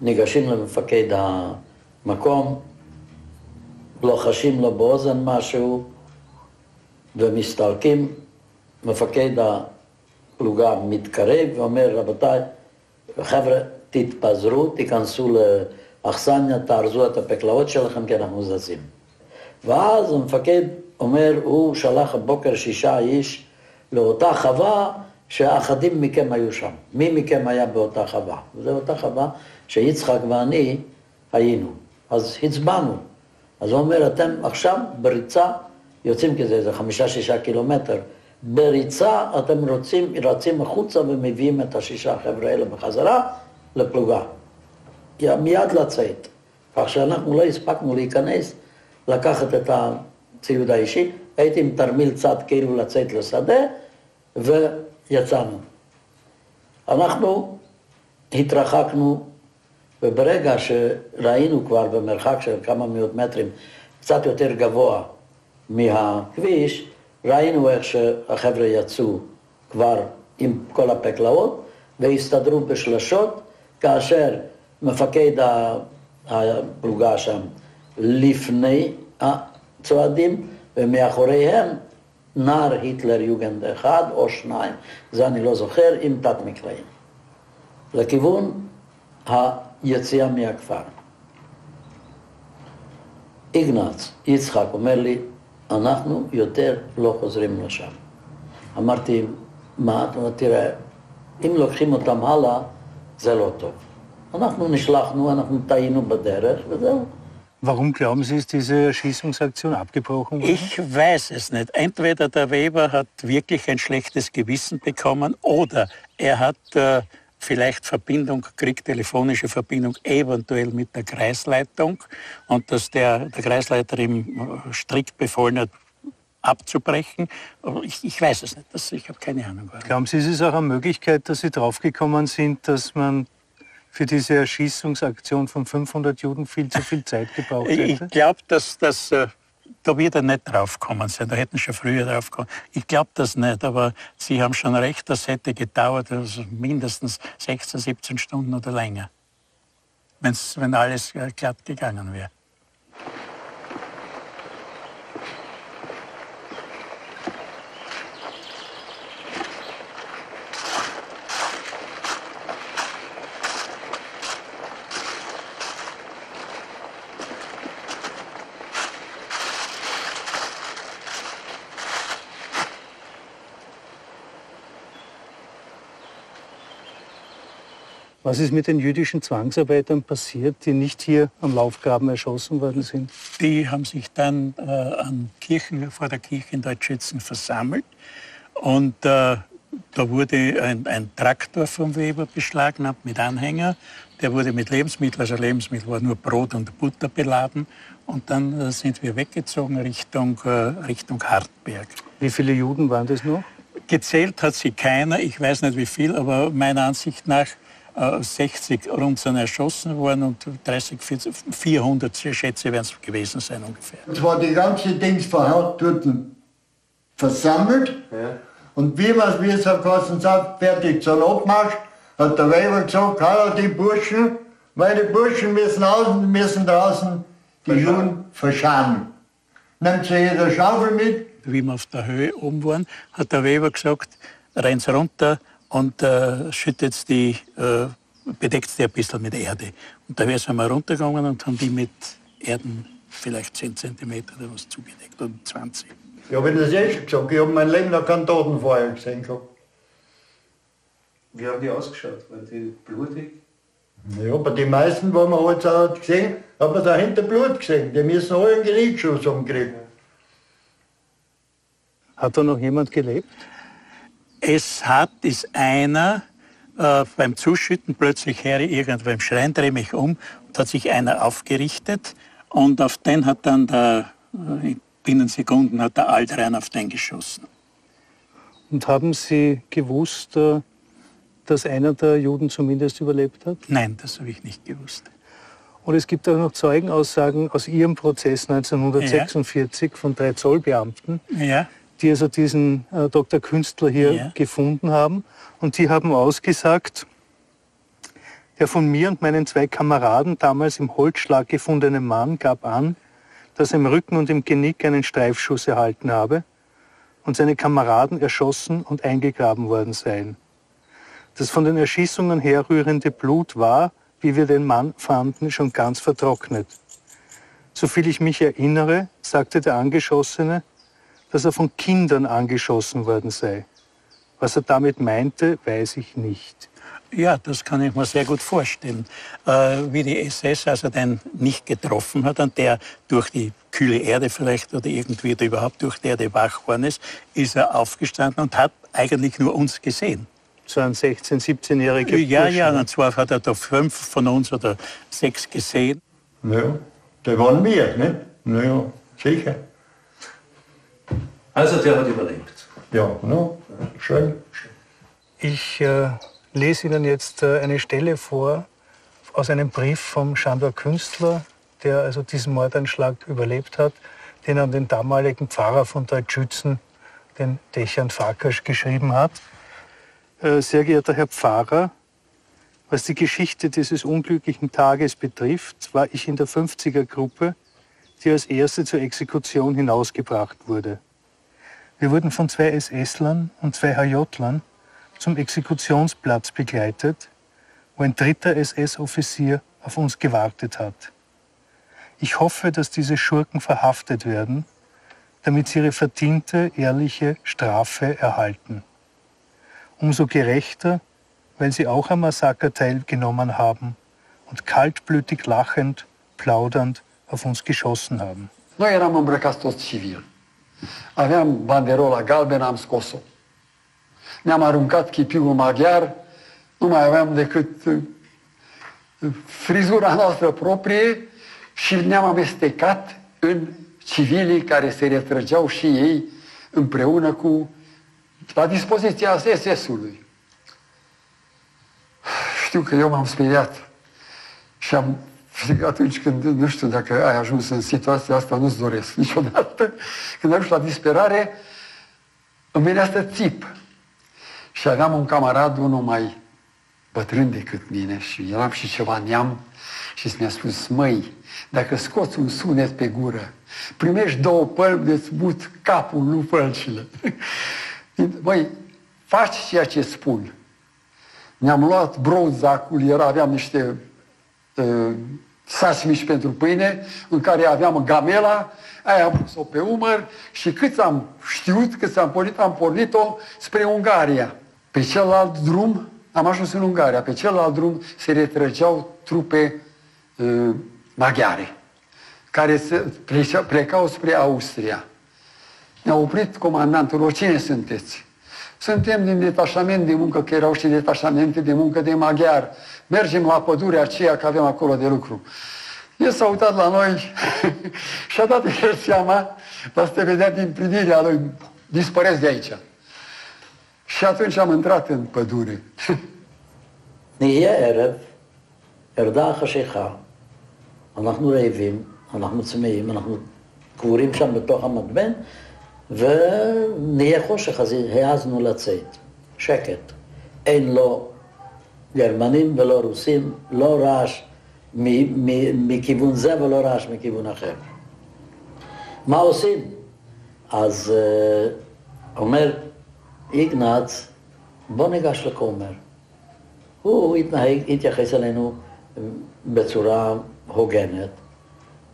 ניגשים למפקד המקום, לוחשים לו באוזן משהו ומסתלקים. מפקד הפלוגה מתקרב ואומר, רבותיי, חבר'ה, תתפזרו, תיכנסו לאכסניה, תארזו את הפקלאות שלכם, כי אנחנו זזים. ואז המפקד אומר, הוא שלח בבוקר 6 איש לאותה חווה שאחדים מכם היו שם. מי מכם היה באותה חווה? זו אותה חווה שיצחק ואני היינו, אז הצבענו. אז הוא אומר, אתם עכשיו בריצה, יוצאים כזה, זה 5-6 קילומטר, בריצה אתם רצים החוצה ומביאים את 6 החבר'ה האלה בחזרה לפלוגה. מיד לצאת. כך שאנחנו לא הספקנו להיכנס, לקחת את הציוד האישי, הייתי עם תרמיל צד כאילו לצאת לשדה, ויצאנו. אנחנו התרחקנו, וברגע שראינו כבר במרחק של כמה מאות מטרים, קצת יותר גבוה מהכביש, ראינו איך שהחבר'ה יצאו כבר עם כל הפקלאות, והסתדרו בשלשות, כאשר מפקד הפלוגה שם לפני הצועדים, ומאחוריהם נער היטלר-יוגנד אחד או 2, זה אני לא זוכר, עם תת מקלעים. לכיוון היציאה מהכפר. איגנץ, יצחק, אומר לי, אנחנו יותר לא חוזרים לשם. אמרתי, מה? תראה, אם לוקחים אותם הלאה, זה לא טוב. אנחנו נשלחנו, אנחנו טעינו בדרך, וזהו. Warum glauben Sie, ist diese Erschießungsaktion abgebrochen worden? Ich weiß es nicht. Entweder der Weber hat wirklich ein schlechtes Gewissen bekommen oder er hat vielleicht Verbindung kriegt, telefonische Verbindung eventuell mit der Kreisleitung, und dass der Kreisleiter ihm strikt befohlen hat, abzubrechen. Ich weiß es nicht, ich habe keine Ahnung. Glauben Sie, ist es auch eine Möglichkeit, dass Sie draufgekommen sind, dass man für diese Erschießungsaktion von 500 Juden viel zu viel Zeit gebraucht hätte? Ich glaube, dass das... Da wird er nicht draufgekommen sein, da hätten schon früher draufgekommen. Ich glaube das nicht, aber Sie haben schon recht, das hätte gedauert, also mindestens 16, 17 Stunden oder länger, wenn alles glatt gegangen wäre. Was ist mit den jüdischen Zwangsarbeitern passiert, die nicht hier am Laufgraben erschossen worden sind? Die haben sich dann vor der Kirche in Deutsch-Schützen versammelt. Und da wurde ein Traktor vom Weber beschlagnahmt mit Anhänger. Der wurde mit Lebensmitteln, also Lebensmittel war nur Brot und Butter beladen. Und dann sind wir weggezogen Richtung Hartberg. Wie viele Juden waren das noch? Gezählt hat sie keiner, ich weiß nicht wie viel, aber meiner Ansicht nach 60 rund sind erschossen worden und 30, 40, 400 Schätze werden es gewesen sein ungefähr. Es war die ganze Dings dort versammelt, ja. Und wie es auf Kassen sagt, fertig zum Abmarsch, hat der Weber gesagt, hallo die Burschen, meine Burschen müssen draußen die Juden verscharren. Nehmt sie jeder Schaufel mit. Wie wir auf der Höhe oben waren, hat der Weber gesagt, rennt runter und schüttet die, bedeckt sie ein bisschen mit Erde. Und da sind wir runtergegangen und haben die mit Erden vielleicht 10 cm oder was zugedeckt und 20. Ja, wenn das eh schon gesagt, ich habe mein Leben noch keinen Toten vorher gesehen gehabt. Wie haben die ausgeschaut? Waren die blutig? Ja, aber die meisten, die man heute halt gesehen hat, man dahinter Blut gesehen. Die müssen alle einen Genickschuss umkriegen. Hat da noch jemand gelebt? Es hat, ist einer beim Zuschütten plötzlich her, irgendwo im Schrein, drehe mich um, und hat sich einer aufgerichtet. Und auf den hat dann der, binnen Sekunden hat der Altrein auf den geschossen. Und haben Sie gewusst, dass einer der Juden zumindest überlebt hat? Nein, das habe ich nicht gewusst. Und es gibt auch noch Zeugenaussagen aus Ihrem Prozess 1946 ja. Von 3 Zollbeamten, ja. Die also diesen Dr. Künstler hier ja. Gefunden haben. Und die haben ausgesagt, der von mir und meinen 2 Kameraden damals im Holzschlag gefundene Mann gab an, dass er im Rücken und im Genick einen Streifschuss erhalten habe und seine Kameraden erschossen und eingegraben worden seien. Das von den Erschießungen herrührende Blut war, wie wir den Mann fanden, schon ganz vertrocknet. Soviel ich mich erinnere, sagte der Angeschossene, dass er von Kindern angeschossen worden sei. Was er damit meinte, weiß ich nicht. Ja, das kann ich mir sehr gut vorstellen. Wie die SS also den nicht getroffen hat und der durch die kühle Erde vielleicht oder irgendwie oder überhaupt durch die Erde wach worden ist er aufgestanden und hat eigentlich nur uns gesehen. So ein 16-, 17-jähriger Burschen. Ja, ja, und zwar hat er da 5 von uns oder 6 gesehen. Ja, der waren wir, ne? Naja, sicher. Also der hat überlebt. Ja, no, schön. Ich lese Ihnen jetzt eine Stelle vor aus einem Brief vom Sándor Künstler, der also diesen Mordanschlag überlebt hat, den er an den damaligen Pfarrer von Deutsch-Schützen, den Dächern Farkas, geschrieben hat. Sehr geehrter Herr Pfarrer, was die Geschichte dieses unglücklichen Tages betrifft, war ich in der 50er-Gruppe, die als erste zur Exekution hinausgebracht wurde. Wir wurden von 2 SS-Lern und 2 HJ-Lern zum Exekutionsplatz begleitet, wo ein 3. SS-Offizier auf uns gewartet hat. Ich hoffe, dass diese Schurken verhaftet werden, damit sie ihre verdiente, ehrliche Strafe erhalten. Umso gerechter, weil sie auch am Massaker teilgenommen haben und kaltblütig lachend, plaudernd auf uns geschossen haben. Noi eram îmbrăcați toți civil. Aveam banderola galbenă, am scos-o. Ne-am aruncat chipiul maghiar, nu mai aveam decât frizura noastră proprie și ne-am amestecat în civilii care se retrăgeau și ei împreună cu la dispoziția SS-ului. Știu că eu m-am speriat și am, atunci când, nu știu dacă ai ajuns în situația asta, nu-ți doresc niciodată, când ajungi la disperare, îmi venea să țip. Și aveam un camarad, unul mai bătrân decât mine și eram și ceva neam și mi-a spus, măi, dacă scoți un sunet pe gură, primești 2 pălpi de-ți mut capul, nu pălcile. Măi, faci ceea ce spun. Ne-am luat bronzacul, aveam niște saci mici pentru pâine, în care aveam gamela, aia am pus-o pe umăr și cât am știut, cât am pornit-o spre Ungaria. Pe celălalt drum, am ajuns în Ungaria, pe celălalt drum se retrăgeau trupe maghiare, care plecau spre Austria. Ne-a oprit comandantul lor, cine sunteți? Suntem din detașament de muncă, că erau și detașamente de muncă de maghiar. Mergem la pădurea aceea, că avem acolo de lucru. El s-a uitat la noi și-a dat el seama, dar se vedea din privirea lui, dispăreți de aici. Și atunci am intrat în pădure. אנחנו רעבים, אנחנו צמאים, אנחנו קבורים שם בתוך המדמן, ונהיה חושך, אז העזנו לצאת. שקט. אין לא גרמנים ולא רוסים, לא רעש מכיוון זה ולא רעש מכיוון אחר. מה עושים? אז אומר איגנץ, בוא ניגש לכומר. הוא התייחס אלינו בצורה הוגנת.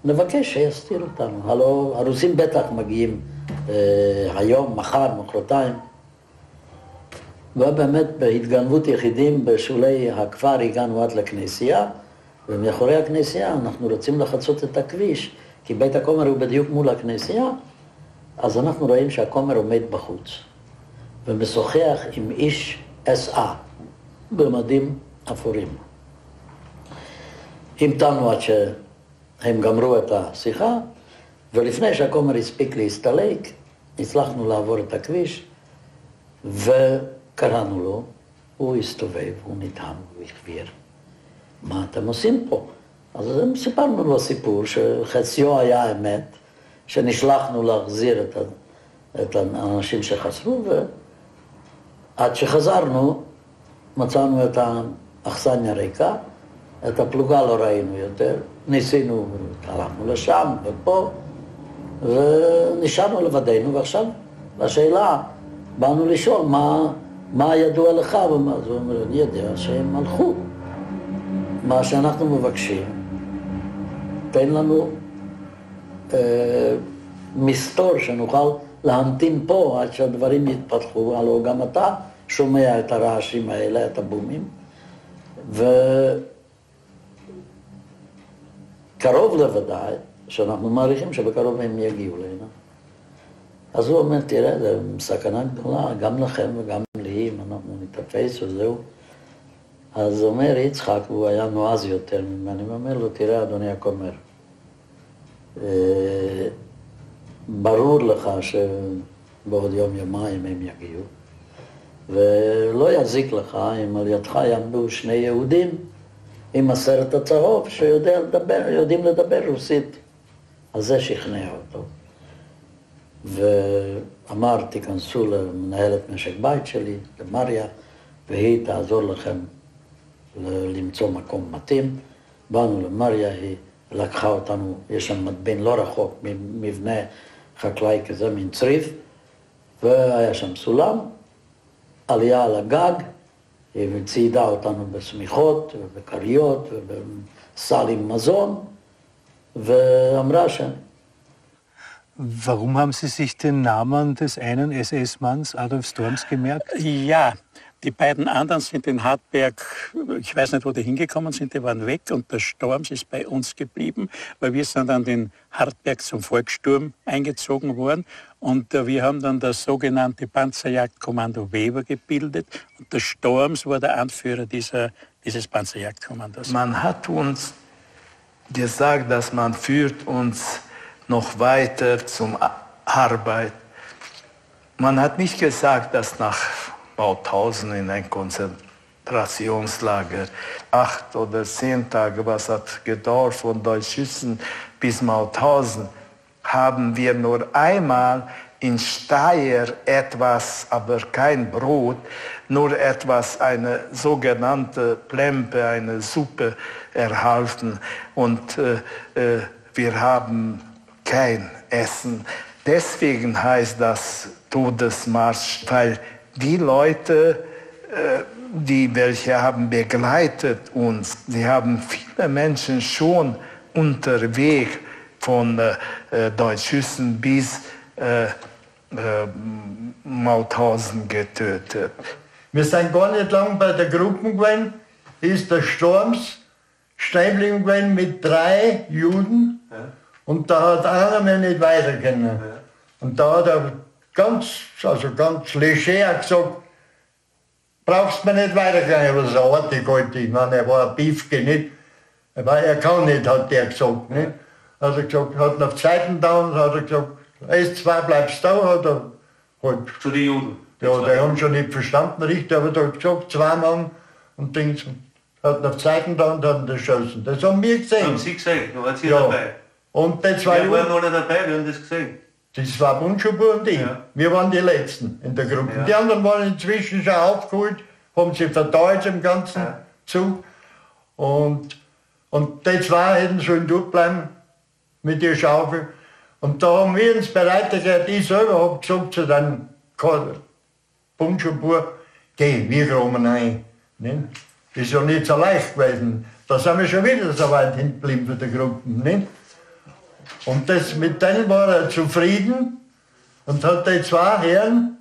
נבקש שיסתיר אותנו. הלא הרוסים בטח מגיעים היום, מחר, מחרתיים. ובאמת בהתגנבות יחידים בשולי הכפר הגענו עד לכנסייה, ומאחורי הכנסייה אנחנו רוצים לחצות את הכביש, כי בית הכומר הוא בדיוק מול הכנסייה, אז אנחנו רואים שהכומר עומד בחוץ, ומשוחח עם איש S.A. במדים אפורים. המתנו עד שהם גמרו את השיחה, ולפני שהכומר הספיק להסתלק, הצלחנו לעבור את הכביש, וקראנו לו, הוא הסתובב, הוא נדהם, הוא החביר. מה אתם עושים פה? אז סיפרנו לו סיפור שחציו היה אמת, שנשלחנו להחזיר את האנשים שחסרו, ועד שחזרנו, מצאנו את האכסניה ריקה, את הפלוגה לא ראינו יותר, ניסינו, הלכנו לשם ופה, ונשארנו לבדנו, ועכשיו השאלה, באנו לשאול מה ידוע לך, אז הוא אומר, אני יודע שהם הלכו. מה שאנחנו מבקשים, תן לנו מסתור שנוכל להמתין פה עד שהדברים יתפתחו, הלוא גם אתה שומע את הרעשים האלה, את הבומים, וקרוב לוודאי שאנחנו מעריכים שבקרוב הם יגיעו אלינו. אז הוא אומר, תראה, זו סכנה גדולה, גם לכם וגם לי, אם אנחנו נתפס וזהו. אז אומר יצחק, הוא היה נועז יותר ממני, אומר לו, תראה, אדוני הכומר, ברור לך שבעוד יום יומיים הם יגיעו, ולא יזיק לך אם על ידך יעמדו שני יהודים עם הסרט הצהוב שיודעים לדבר רוסית. אז זה שכנע אותו. ואמר, תיכנסו למנהלת משק בית שלי, למריה, והיא תעזור לכם למצוא מקום מתאים. באנו למריה, היא לקחה אותנו, יש שם מדבין לא רחוק, מבנה חקלאי כזה, מן צריף, והיה שם סולם, עלייה על הגג, היא ציידה אותנו בסמיכות ובקריות ובסל עם מזון, ואמרה שם. Warum haben Sie sich den Namen des einen SS-Manns, Adolf Storms, gemerkt? Ja, die beiden anderen sind in Hartberg, ich weiß nicht, wo die hingekommen sind, die waren weg und der Storms ist bei uns geblieben, weil wir sind an den Hartberg zum Volkssturm eingezogen worden und wir haben dann das sogenannte Panzerjagdkommando Weber gebildet und der Storms war der Anführer dieses Panzerjagdkommandos. Man hat uns gesagt, dass man führt uns noch weiter zum Arbeit. Man hat nicht gesagt, dass nach Mauthausen in ein Konzentrationslager 8 oder 10 Tage, was hat gedauert von Deutsch-Schützen bis Mauthausen, haben wir nur einmal in Steyr etwas, aber kein Brot, nur etwas, eine sogenannte Plempe, eine Suppe erhalten und wir haben kein Essen. Deswegen heißt das Todesmarsch, weil die Leute, die welche haben begleitet uns, die haben viele Menschen schon unterwegs von Deutsch-Schützen bis Mauthausen getötet. Wir sind gar nicht lang bei der Gruppe gewesen, ist der Storms Steibling gewesen mit 3 Juden. Ja. Und da hat einer mir nicht weiter können. Ja. Und da hat er ganz leger gesagt, brauchst mir nicht weiter können. Aber so artig halt, ich meine, er war ein Piefke, nicht? Weil er kann nicht, hat der gesagt, nicht? Hat er gesagt, hat ihn auf die Seiten da und hat er gesagt, erst 2 bleibst da, hat er halt. Zu den Juden? Ja, die haben schon nicht verstanden, richtig, aber da hat gesagt, zwei Mann und Dings. Hat auf Zeiten da und hat geschossen. Das haben wir gesehen. Haben Sie gesehen, da waren Sie dabei. Und die zwei. Wir waren alle dabei, wir haben das gesehen. Die zwei Bundschuhbuben und ich. Ja. Wir waren die Letzten in der Gruppe. Ja. Die anderen waren inzwischen schon aufgeholt, haben sie verteilt im ganzen Zug. Und die zwei hätten sollen durchbleiben mit der Schaufel. Und da haben wir uns bereit erklärt, ich selber habe gesagt zu deinem Bundschuhbuben, geh, wir kommen rein. Ne? Das ist ja nicht so leicht gewesen. Da sind wir schon wieder so weit hinten geblieben von der Gruppe. Ne? Und das, mit denen war er zufrieden und hat die zwei Herren,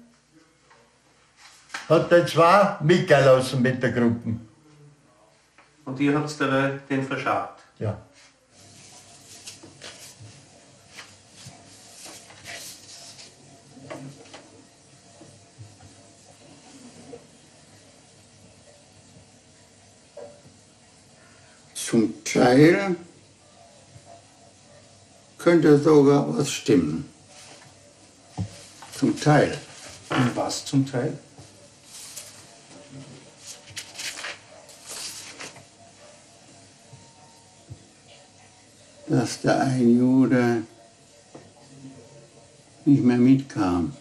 hat die zwei mitgelassen mit der Gruppe. Und ihr habt dabei den verscharrt? Ja. Zum Teil könnte sogar was stimmen. Zum Teil. Und was zum Teil? Dass da ein Jude nicht mehr mitkam.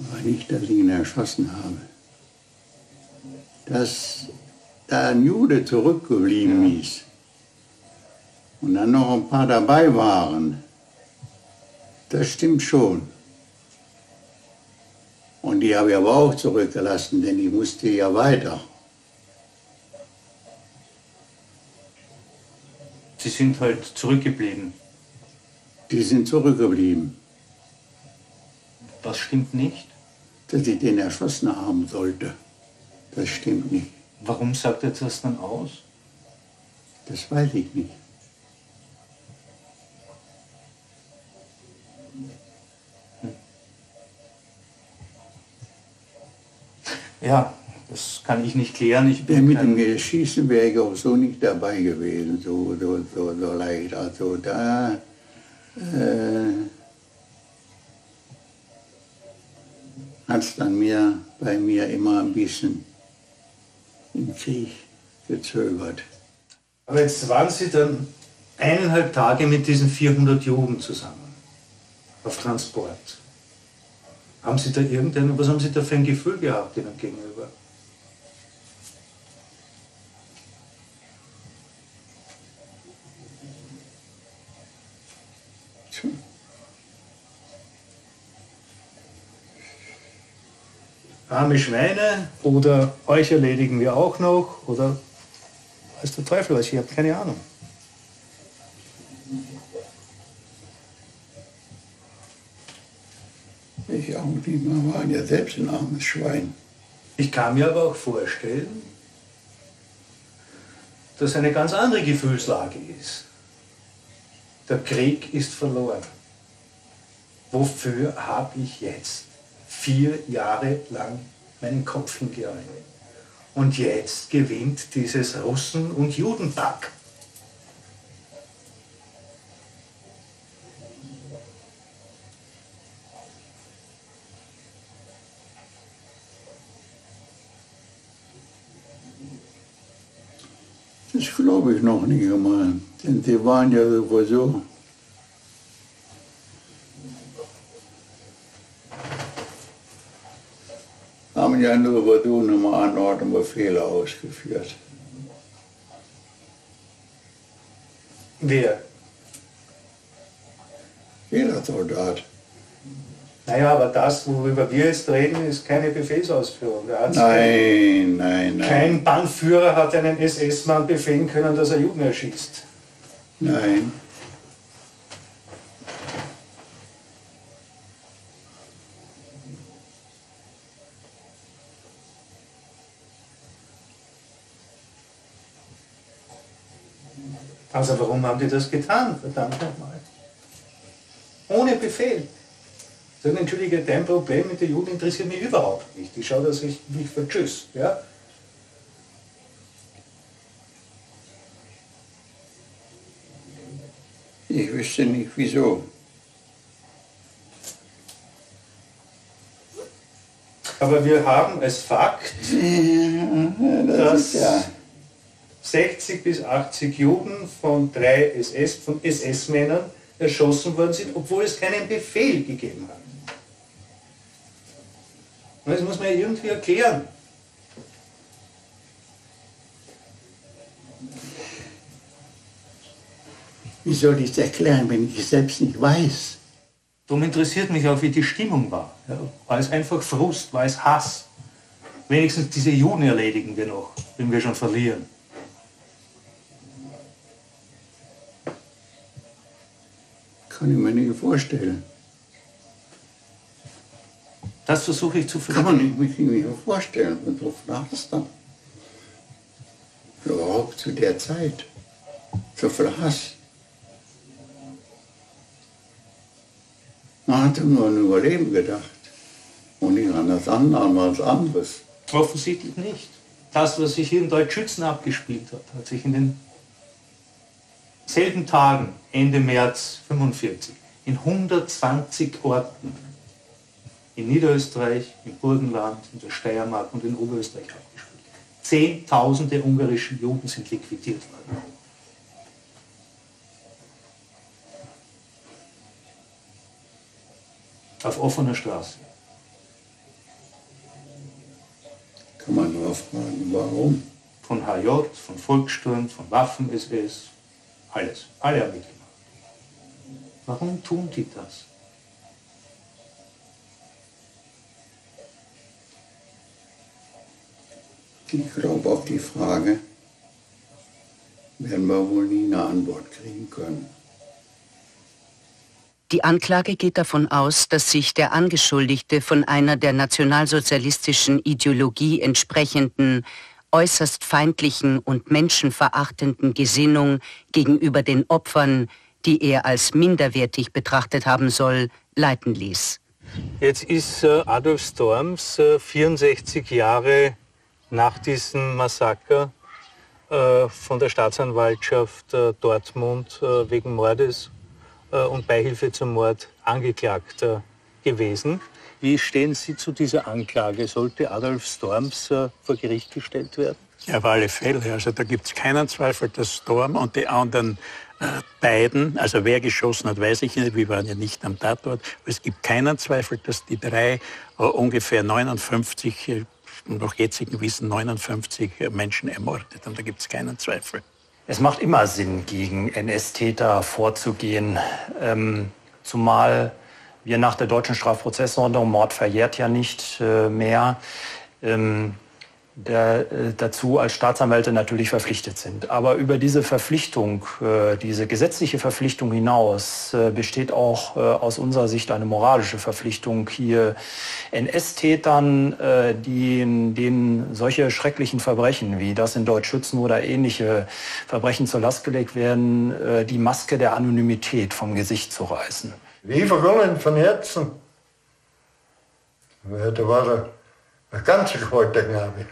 Aber nicht, dass ich ihn erschossen habe. Dass da ein Jude zurückgeblieben ist. Und dann noch ein paar dabei waren, das stimmt schon. Und die habe ich aber auch zurückgelassen, denn ich musste ja weiter. Sie sind halt zurückgeblieben? Die sind zurückgeblieben. Was stimmt nicht? Dass ich den erschossen haben sollte, das stimmt nicht. Warum sagt er das dann aus? Das weiß ich nicht. Ja, das kann ich nicht klären. Ich bin mit dem Schießen wäre ich auch so nicht dabei gewesen, so leicht. Also da hat es dann bei mir immer ein bisschen im Krieg gezögert. Aber jetzt waren Sie dann 1,5 Tage mit diesen 400 Juden zusammen auf Transport. Haben Sie da was haben Sie da für ein Gefühl gehabt Ihnen gegenüber? Arme Schweine oder euch erledigen wir auch noch oder weiß der Teufel was, ich habe keine Ahnung. Ich auch nicht, man war ja selbst ein armes Schwein. Ich kann mir aber auch vorstellen, dass eine ganz andere Gefühlslage ist. Der Krieg ist verloren. Wofür habe ich jetzt 4 Jahre lang meinen Kopf hingehalten? Und jetzt gewinnt dieses Russen- und Judenpack. Das glaube ich noch nicht einmal, denn die waren ja sowieso haben ja sowieso nochmal Anordnungsbefehle ausgeführt. Wer? Jeder Soldat. Naja, aber das, worüber wir jetzt reden, ist keine Befehlsausführung. Nein. Kein Bannführer hat einen SS-Mann befehlen können, dass er Juden erschießt. Nein. Also warum haben die das getan, verdammt nochmal? Ohne Befehl. Dann entschuldige, dein Problem mit der Jugend interessiert mich überhaupt nicht. Ich schaue, dass ich mich vertschüss. Ja? Ich wüsste nicht, wieso. Aber wir haben als Fakt, dass 60 bis 80 Juden von drei SS-Männern erschossen worden sind, obwohl es keinen Befehl gegeben hat. Und das muss man ja irgendwie erklären. Wie soll ich es erklären, wenn ich es selbst nicht weiß? Darum interessiert mich auch, wie die Stimmung war. Ja, war es einfach Frust, war es Hass? Wenigstens diese Juden erledigen wir noch, wenn wir schon verlieren. Kann ich mir nicht vorstellen. Das versuche ich zu verstehen. Kann man sich nicht vorstellen, man ruft nach das dann. Überhaupt zu der Zeit. So viel Hass. Man hat nur an Überleben gedacht und nicht an das andere, als anderes. Offensichtlich nicht. Das, was sich hier in Deutsch-Schützen abgespielt hat, hat sich in den selben Tagen, Ende März 1945, in 120 Orten in Niederösterreich, im Burgenland, in der Steiermark und in Oberösterreich abgespielt. Zehntausende ungarische Juden sind liquidiert worden. Auf offener Straße. Kann man nur fragen, warum? Von HJ, von Volkssturm, von Waffen-SS, alles. Alle haben mitgemacht. Warum tun die das? Ich glaube, auf die Frage werden wir wohl nie eine Antwort kriegen können. Die Anklage geht davon aus, dass sich der Angeschuldigte von einer der nationalsozialistischen Ideologie entsprechenden, äußerst feindlichen und menschenverachtenden Gesinnung gegenüber den Opfern, die er als minderwertig betrachtet haben soll, leiten ließ. Jetzt ist Adolf Storms 64 Jahre nach diesem Massaker von der Staatsanwaltschaft Dortmund wegen Mordes und Beihilfe zum Mord angeklagt gewesen. Wie stehen Sie zu dieser Anklage? Sollte Adolf Storms vor Gericht gestellt werden? Ja, auf alle Fälle. Also da gibt es keinen Zweifel, dass Storm und die anderen beiden, also wer geschossen hat, weiß ich nicht, wir waren ja nicht am Tatort, aber es gibt keinen Zweifel, dass die drei ungefähr 59, nach jetzigem Wissen 59 Menschen ermordet haben. Da gibt es keinen Zweifel. Es macht immer Sinn, gegen NS-Täter vorzugehen, zumal wir nach der deutschen Strafprozessordnung, Mord verjährt ja nicht mehr, dazu als Staatsanwälte natürlich verpflichtet sind. Aber über diese Verpflichtung, diese gesetzliche Verpflichtung hinaus, besteht auch aus unserer Sicht eine moralische Verpflichtung, hier NS-Tätern, denen solche schrecklichen Verbrechen wie das in Deutsch-Schützen oder ähnliche Verbrechen zur Last gelegt werden, die Maske der Anonymität vom Gesicht zu reißen. Wie vergollen von Herzen. Da war er ein ganz gewaltiger Knabe.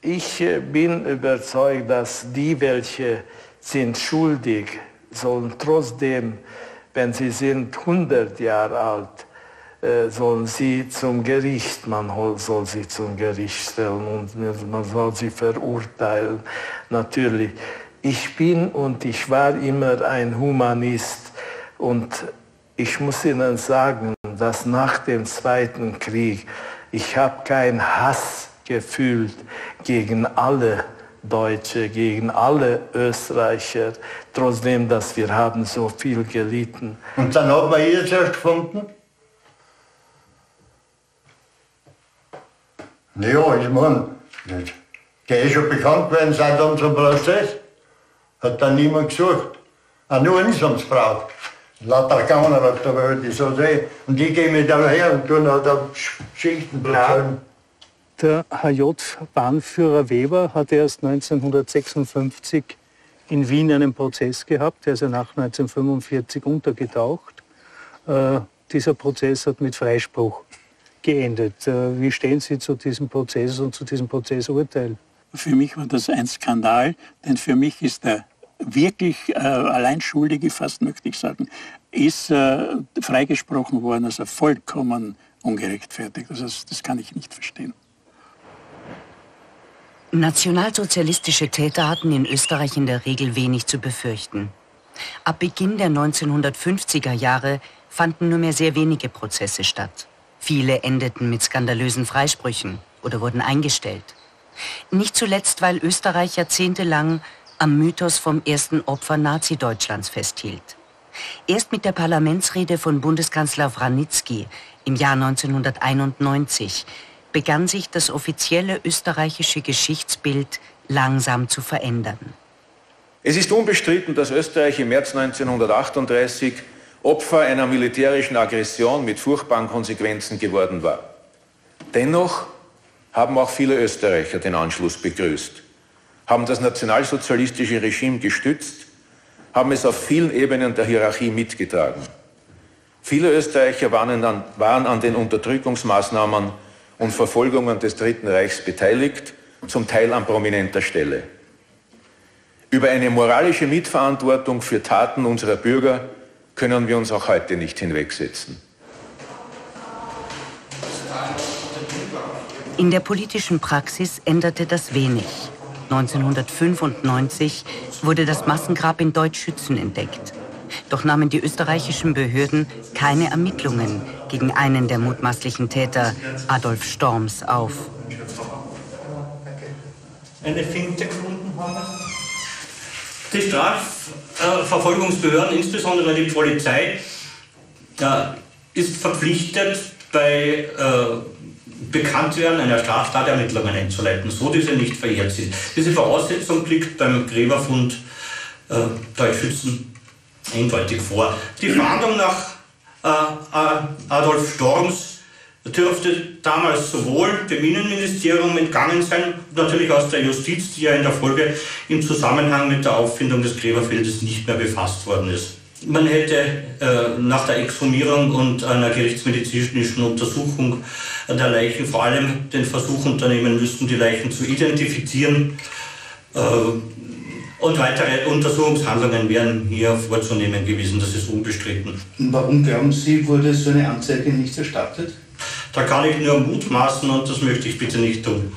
Ich bin überzeugt, dass die, welche sind schuldig, sollen trotzdem, wenn sie sind 100 Jahre alt, sollen sie zum Gericht, man soll sie zum Gericht stellen und man soll sie verurteilen, natürlich. Ich bin und ich war immer ein Humanist und ich muss Ihnen sagen, dass nach dem Zweiten Krieg ich habe keinen Hass gefühlt gegen alle Deutsche, gegen alle Österreicher, trotzdem, dass wir haben so viel gelitten. Und dann haben wir ihr zuerst gefunden? Ja, ich meine, der ist schon bekannt gewesen seit unserem Prozess. Hat dann niemand gesucht. Auch nur uns haben es gebraucht. Lauter Gauner auf der Welt, die so sehen. Und die gehen mit her und tun halt auf Schichten. Der HJ-Bannführer Weber hatte erst 1956 in Wien einen Prozess gehabt. Der ist ja nach 1945 untergetaucht. Dieser Prozess hat mit Freispruch geendet. Wie stehen Sie zu diesem Prozess und zu diesem Prozessurteil? Für mich war das ein Skandal, denn für mich ist der wirklich allein Schuldige, fast möchte ich sagen, ist freigesprochen worden, also vollkommen ungerechtfertigt. Also das kann ich nicht verstehen. Nationalsozialistische Täter hatten in Österreich in der Regel wenig zu befürchten. Ab Beginn der 1950er Jahre fanden nur mehr sehr wenige Prozesse statt. Viele endeten mit skandalösen Freisprüchen oder wurden eingestellt. Nicht zuletzt, weil Österreich jahrzehntelang am Mythos vom ersten Opfer Nazi-Deutschlands festhielt. Erst mit der Parlamentsrede von Bundeskanzler Vranitzky im Jahr 1991 begann sich das offizielle österreichische Geschichtsbild langsam zu verändern. Es ist unbestritten, dass Österreich im März 1938 Opfer einer militärischen Aggression mit furchtbaren Konsequenzen geworden war. Dennoch haben auch viele Österreicher den Anschluss begrüßt, haben das nationalsozialistische Regime gestützt, haben es auf vielen Ebenen der Hierarchie mitgetragen. Viele Österreicher waren an den Unterdrückungsmaßnahmen und Verfolgungen des Dritten Reichs beteiligt, zum Teil an prominenter Stelle. Über eine moralische Mitverantwortung für Taten unserer Bürger können wir uns auch heute nicht hinwegsetzen. In der politischen Praxis änderte das wenig. 1995 wurde das Massengrab in Deutsch-Schützen entdeckt. Doch nahmen die österreichischen Behörden keine Ermittlungen gegen einen der mutmaßlichen Täter, Adolf Storms, auf. Eine Finte gefunden haben. Die Strafverfolgungsbehörden, insbesondere die Polizei, ist verpflichtet, bei Bekanntwerden einer Straftat Ermittlungen einzuleiten, so diese nicht verjährt sind. Diese Voraussetzung liegt beim Gräberfund Deutsch-Schützen eindeutig vor. Die Fahndung nach Adolf Storms dürfte damals sowohl dem Innenministerium entgangen sein, natürlich aus der Justiz, die ja in der Folge im Zusammenhang mit der Auffindung des Gräberfeldes nicht mehr befasst worden ist. Man hätte nach der Exhumierung und einer gerichtsmedizinischen Untersuchung der Leichen vor allem den Versuch unternehmen müssen, die Leichen zu identifizieren, und weitere Untersuchungshandlungen wären hier vorzunehmen gewesen, das ist unbestritten. Und warum, glauben Sie, wurde so eine Anzeige nicht erstattet? Da kann ich nur mutmaßen und das möchte ich bitte nicht tun.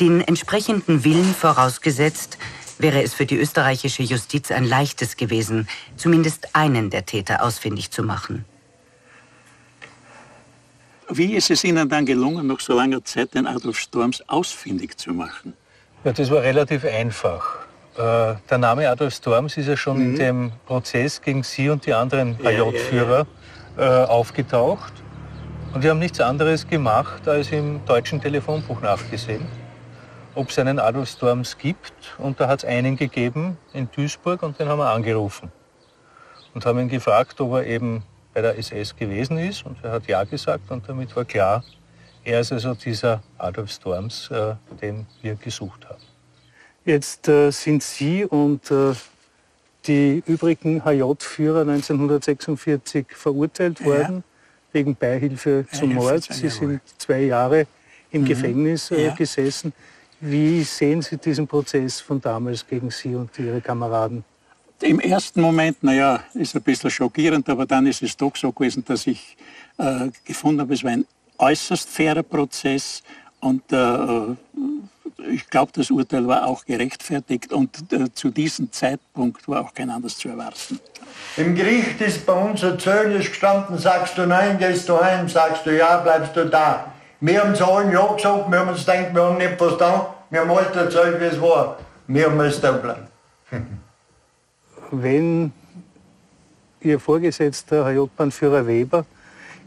Den entsprechenden Willen vorausgesetzt, wäre es für die österreichische Justiz ein leichtes gewesen, zumindest einen der Täter ausfindig zu machen. Wie ist es Ihnen dann gelungen, nach so langer Zeit den Adolf Storms ausfindig zu machen? Ja, das war relativ einfach. Der Name Adolf Storms ist ja schon in dem Prozess gegen Sie und die anderen HJ-Führer aufgetaucht. Und wir haben nichts anderes gemacht, als im deutschen Telefonbuch nachgesehen, ob es einen Adolf Storms gibt. Und da hat es einen gegeben in Duisburg und den haben wir angerufen. Und haben ihn gefragt, ob er eben bei der SS gewesen ist. Und er hat ja gesagt und damit war klar, er ist also dieser Adolf Storms, den wir gesucht haben. Jetzt sind Sie und die übrigen HJ-Führer 1946 verurteilt worden, wegen Beihilfe zum Mord. Sie sind 2 Jahre im Gefängnis gesessen. Wie sehen Sie diesen Prozess von damals gegen Sie und Ihre Kameraden? Im ersten Moment, naja, ist ein bisschen schockierend, aber dann ist es doch so gewesen, dass ich gefunden habe, es war ein äußerst fairer Prozess und ich glaube, das Urteil war auch gerechtfertigt und zu diesem Zeitpunkt war auch kein anderes zu erwarten. Im Gericht ist bei uns erzählt gestanden, sagst du nein, gehst du heim, sagst du ja, bleibst du da. Wir haben es allen ja gesagt, wir haben uns gedacht, wir haben nicht verstanden, wir haben alles erzählt, wie es war. Wir müssen da bleiben. Wenn Ihr Vorgesetzter, HJ-Bannführer Weber,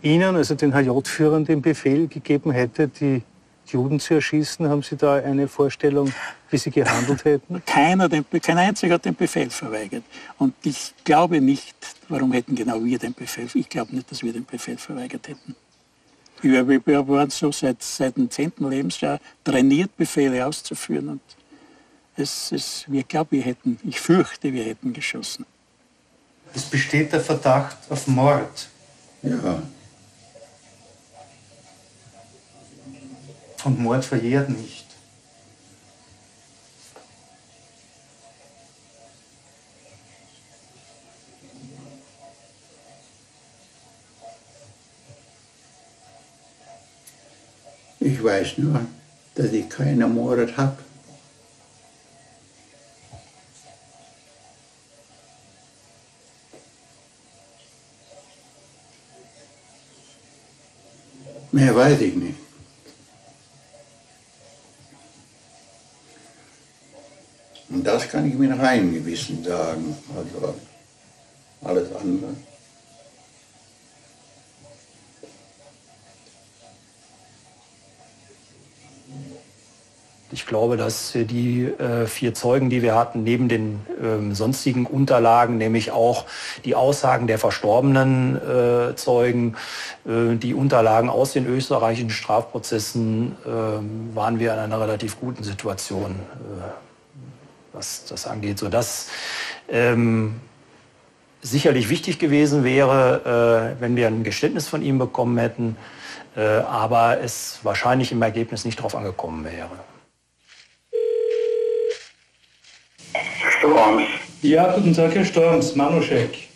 Ihnen, also den HJ-Führern, den Befehl gegeben hätte, die Juden zu erschießen, haben Sie da eine Vorstellung, wie Sie gehandelt hätten? Kein einziger hat den Befehl verweigert. Und ich glaube nicht, warum hätten genau wir den Befehl, ich glaube nicht, dass wir den Befehl verweigert hätten. Wir waren so seit dem 10. Lebensjahr trainiert, Befehle auszuführen. Und ich fürchte, wir hätten geschossen. Es besteht der Verdacht auf Mord. Ja. Und Mord verjährt nicht. Ich weiß nur, dass ich keinen ermordet habe. Mehr weiß ich nicht. Und das kann ich mit reinem Gewissen sagen, also alles andere. Ich glaube, dass die vier Zeugen, die wir hatten, neben den sonstigen Unterlagen, nämlich auch die Aussagen der verstorbenen Zeugen, die Unterlagen aus den österreichischen Strafprozessen, waren wir in einer relativ guten Situation, was das angeht, sodass sicherlich wichtig gewesen wäre, wenn wir ein Geständnis von ihm bekommen hätten, aber es wahrscheinlich im Ergebnis nicht drauf angekommen wäre. Storms. Ja, guten Tag, Herr Storms, Manoschek.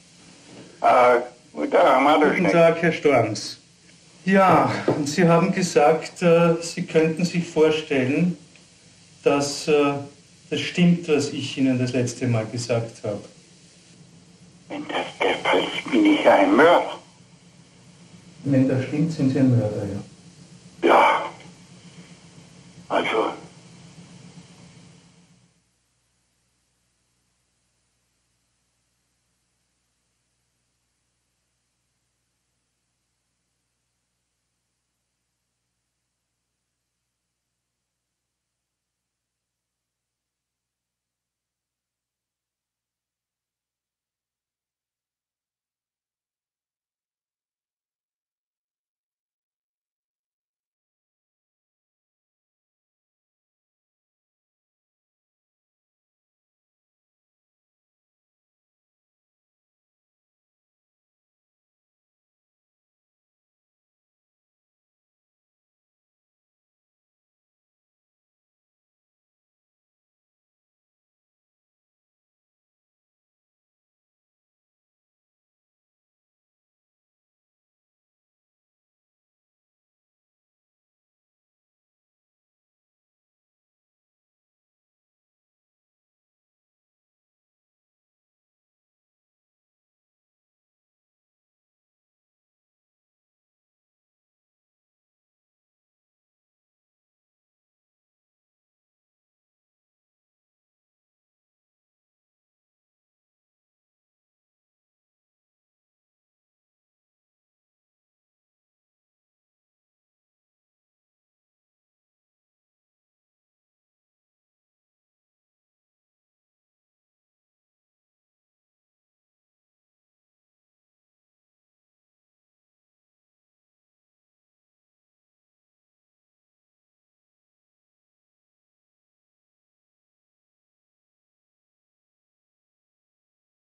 Guten Tag, Manoschek. Guten Tag, Herr Storms. Ja, und Sie haben gesagt, Sie könnten sich vorstellen, dass das stimmt, was ich Ihnen das letzte Mal gesagt habe. Wenn das der Fall ist, bin ich ja ein Mörder. Wenn das stimmt, sind Sie ein Mörder, ja. Ja. Also,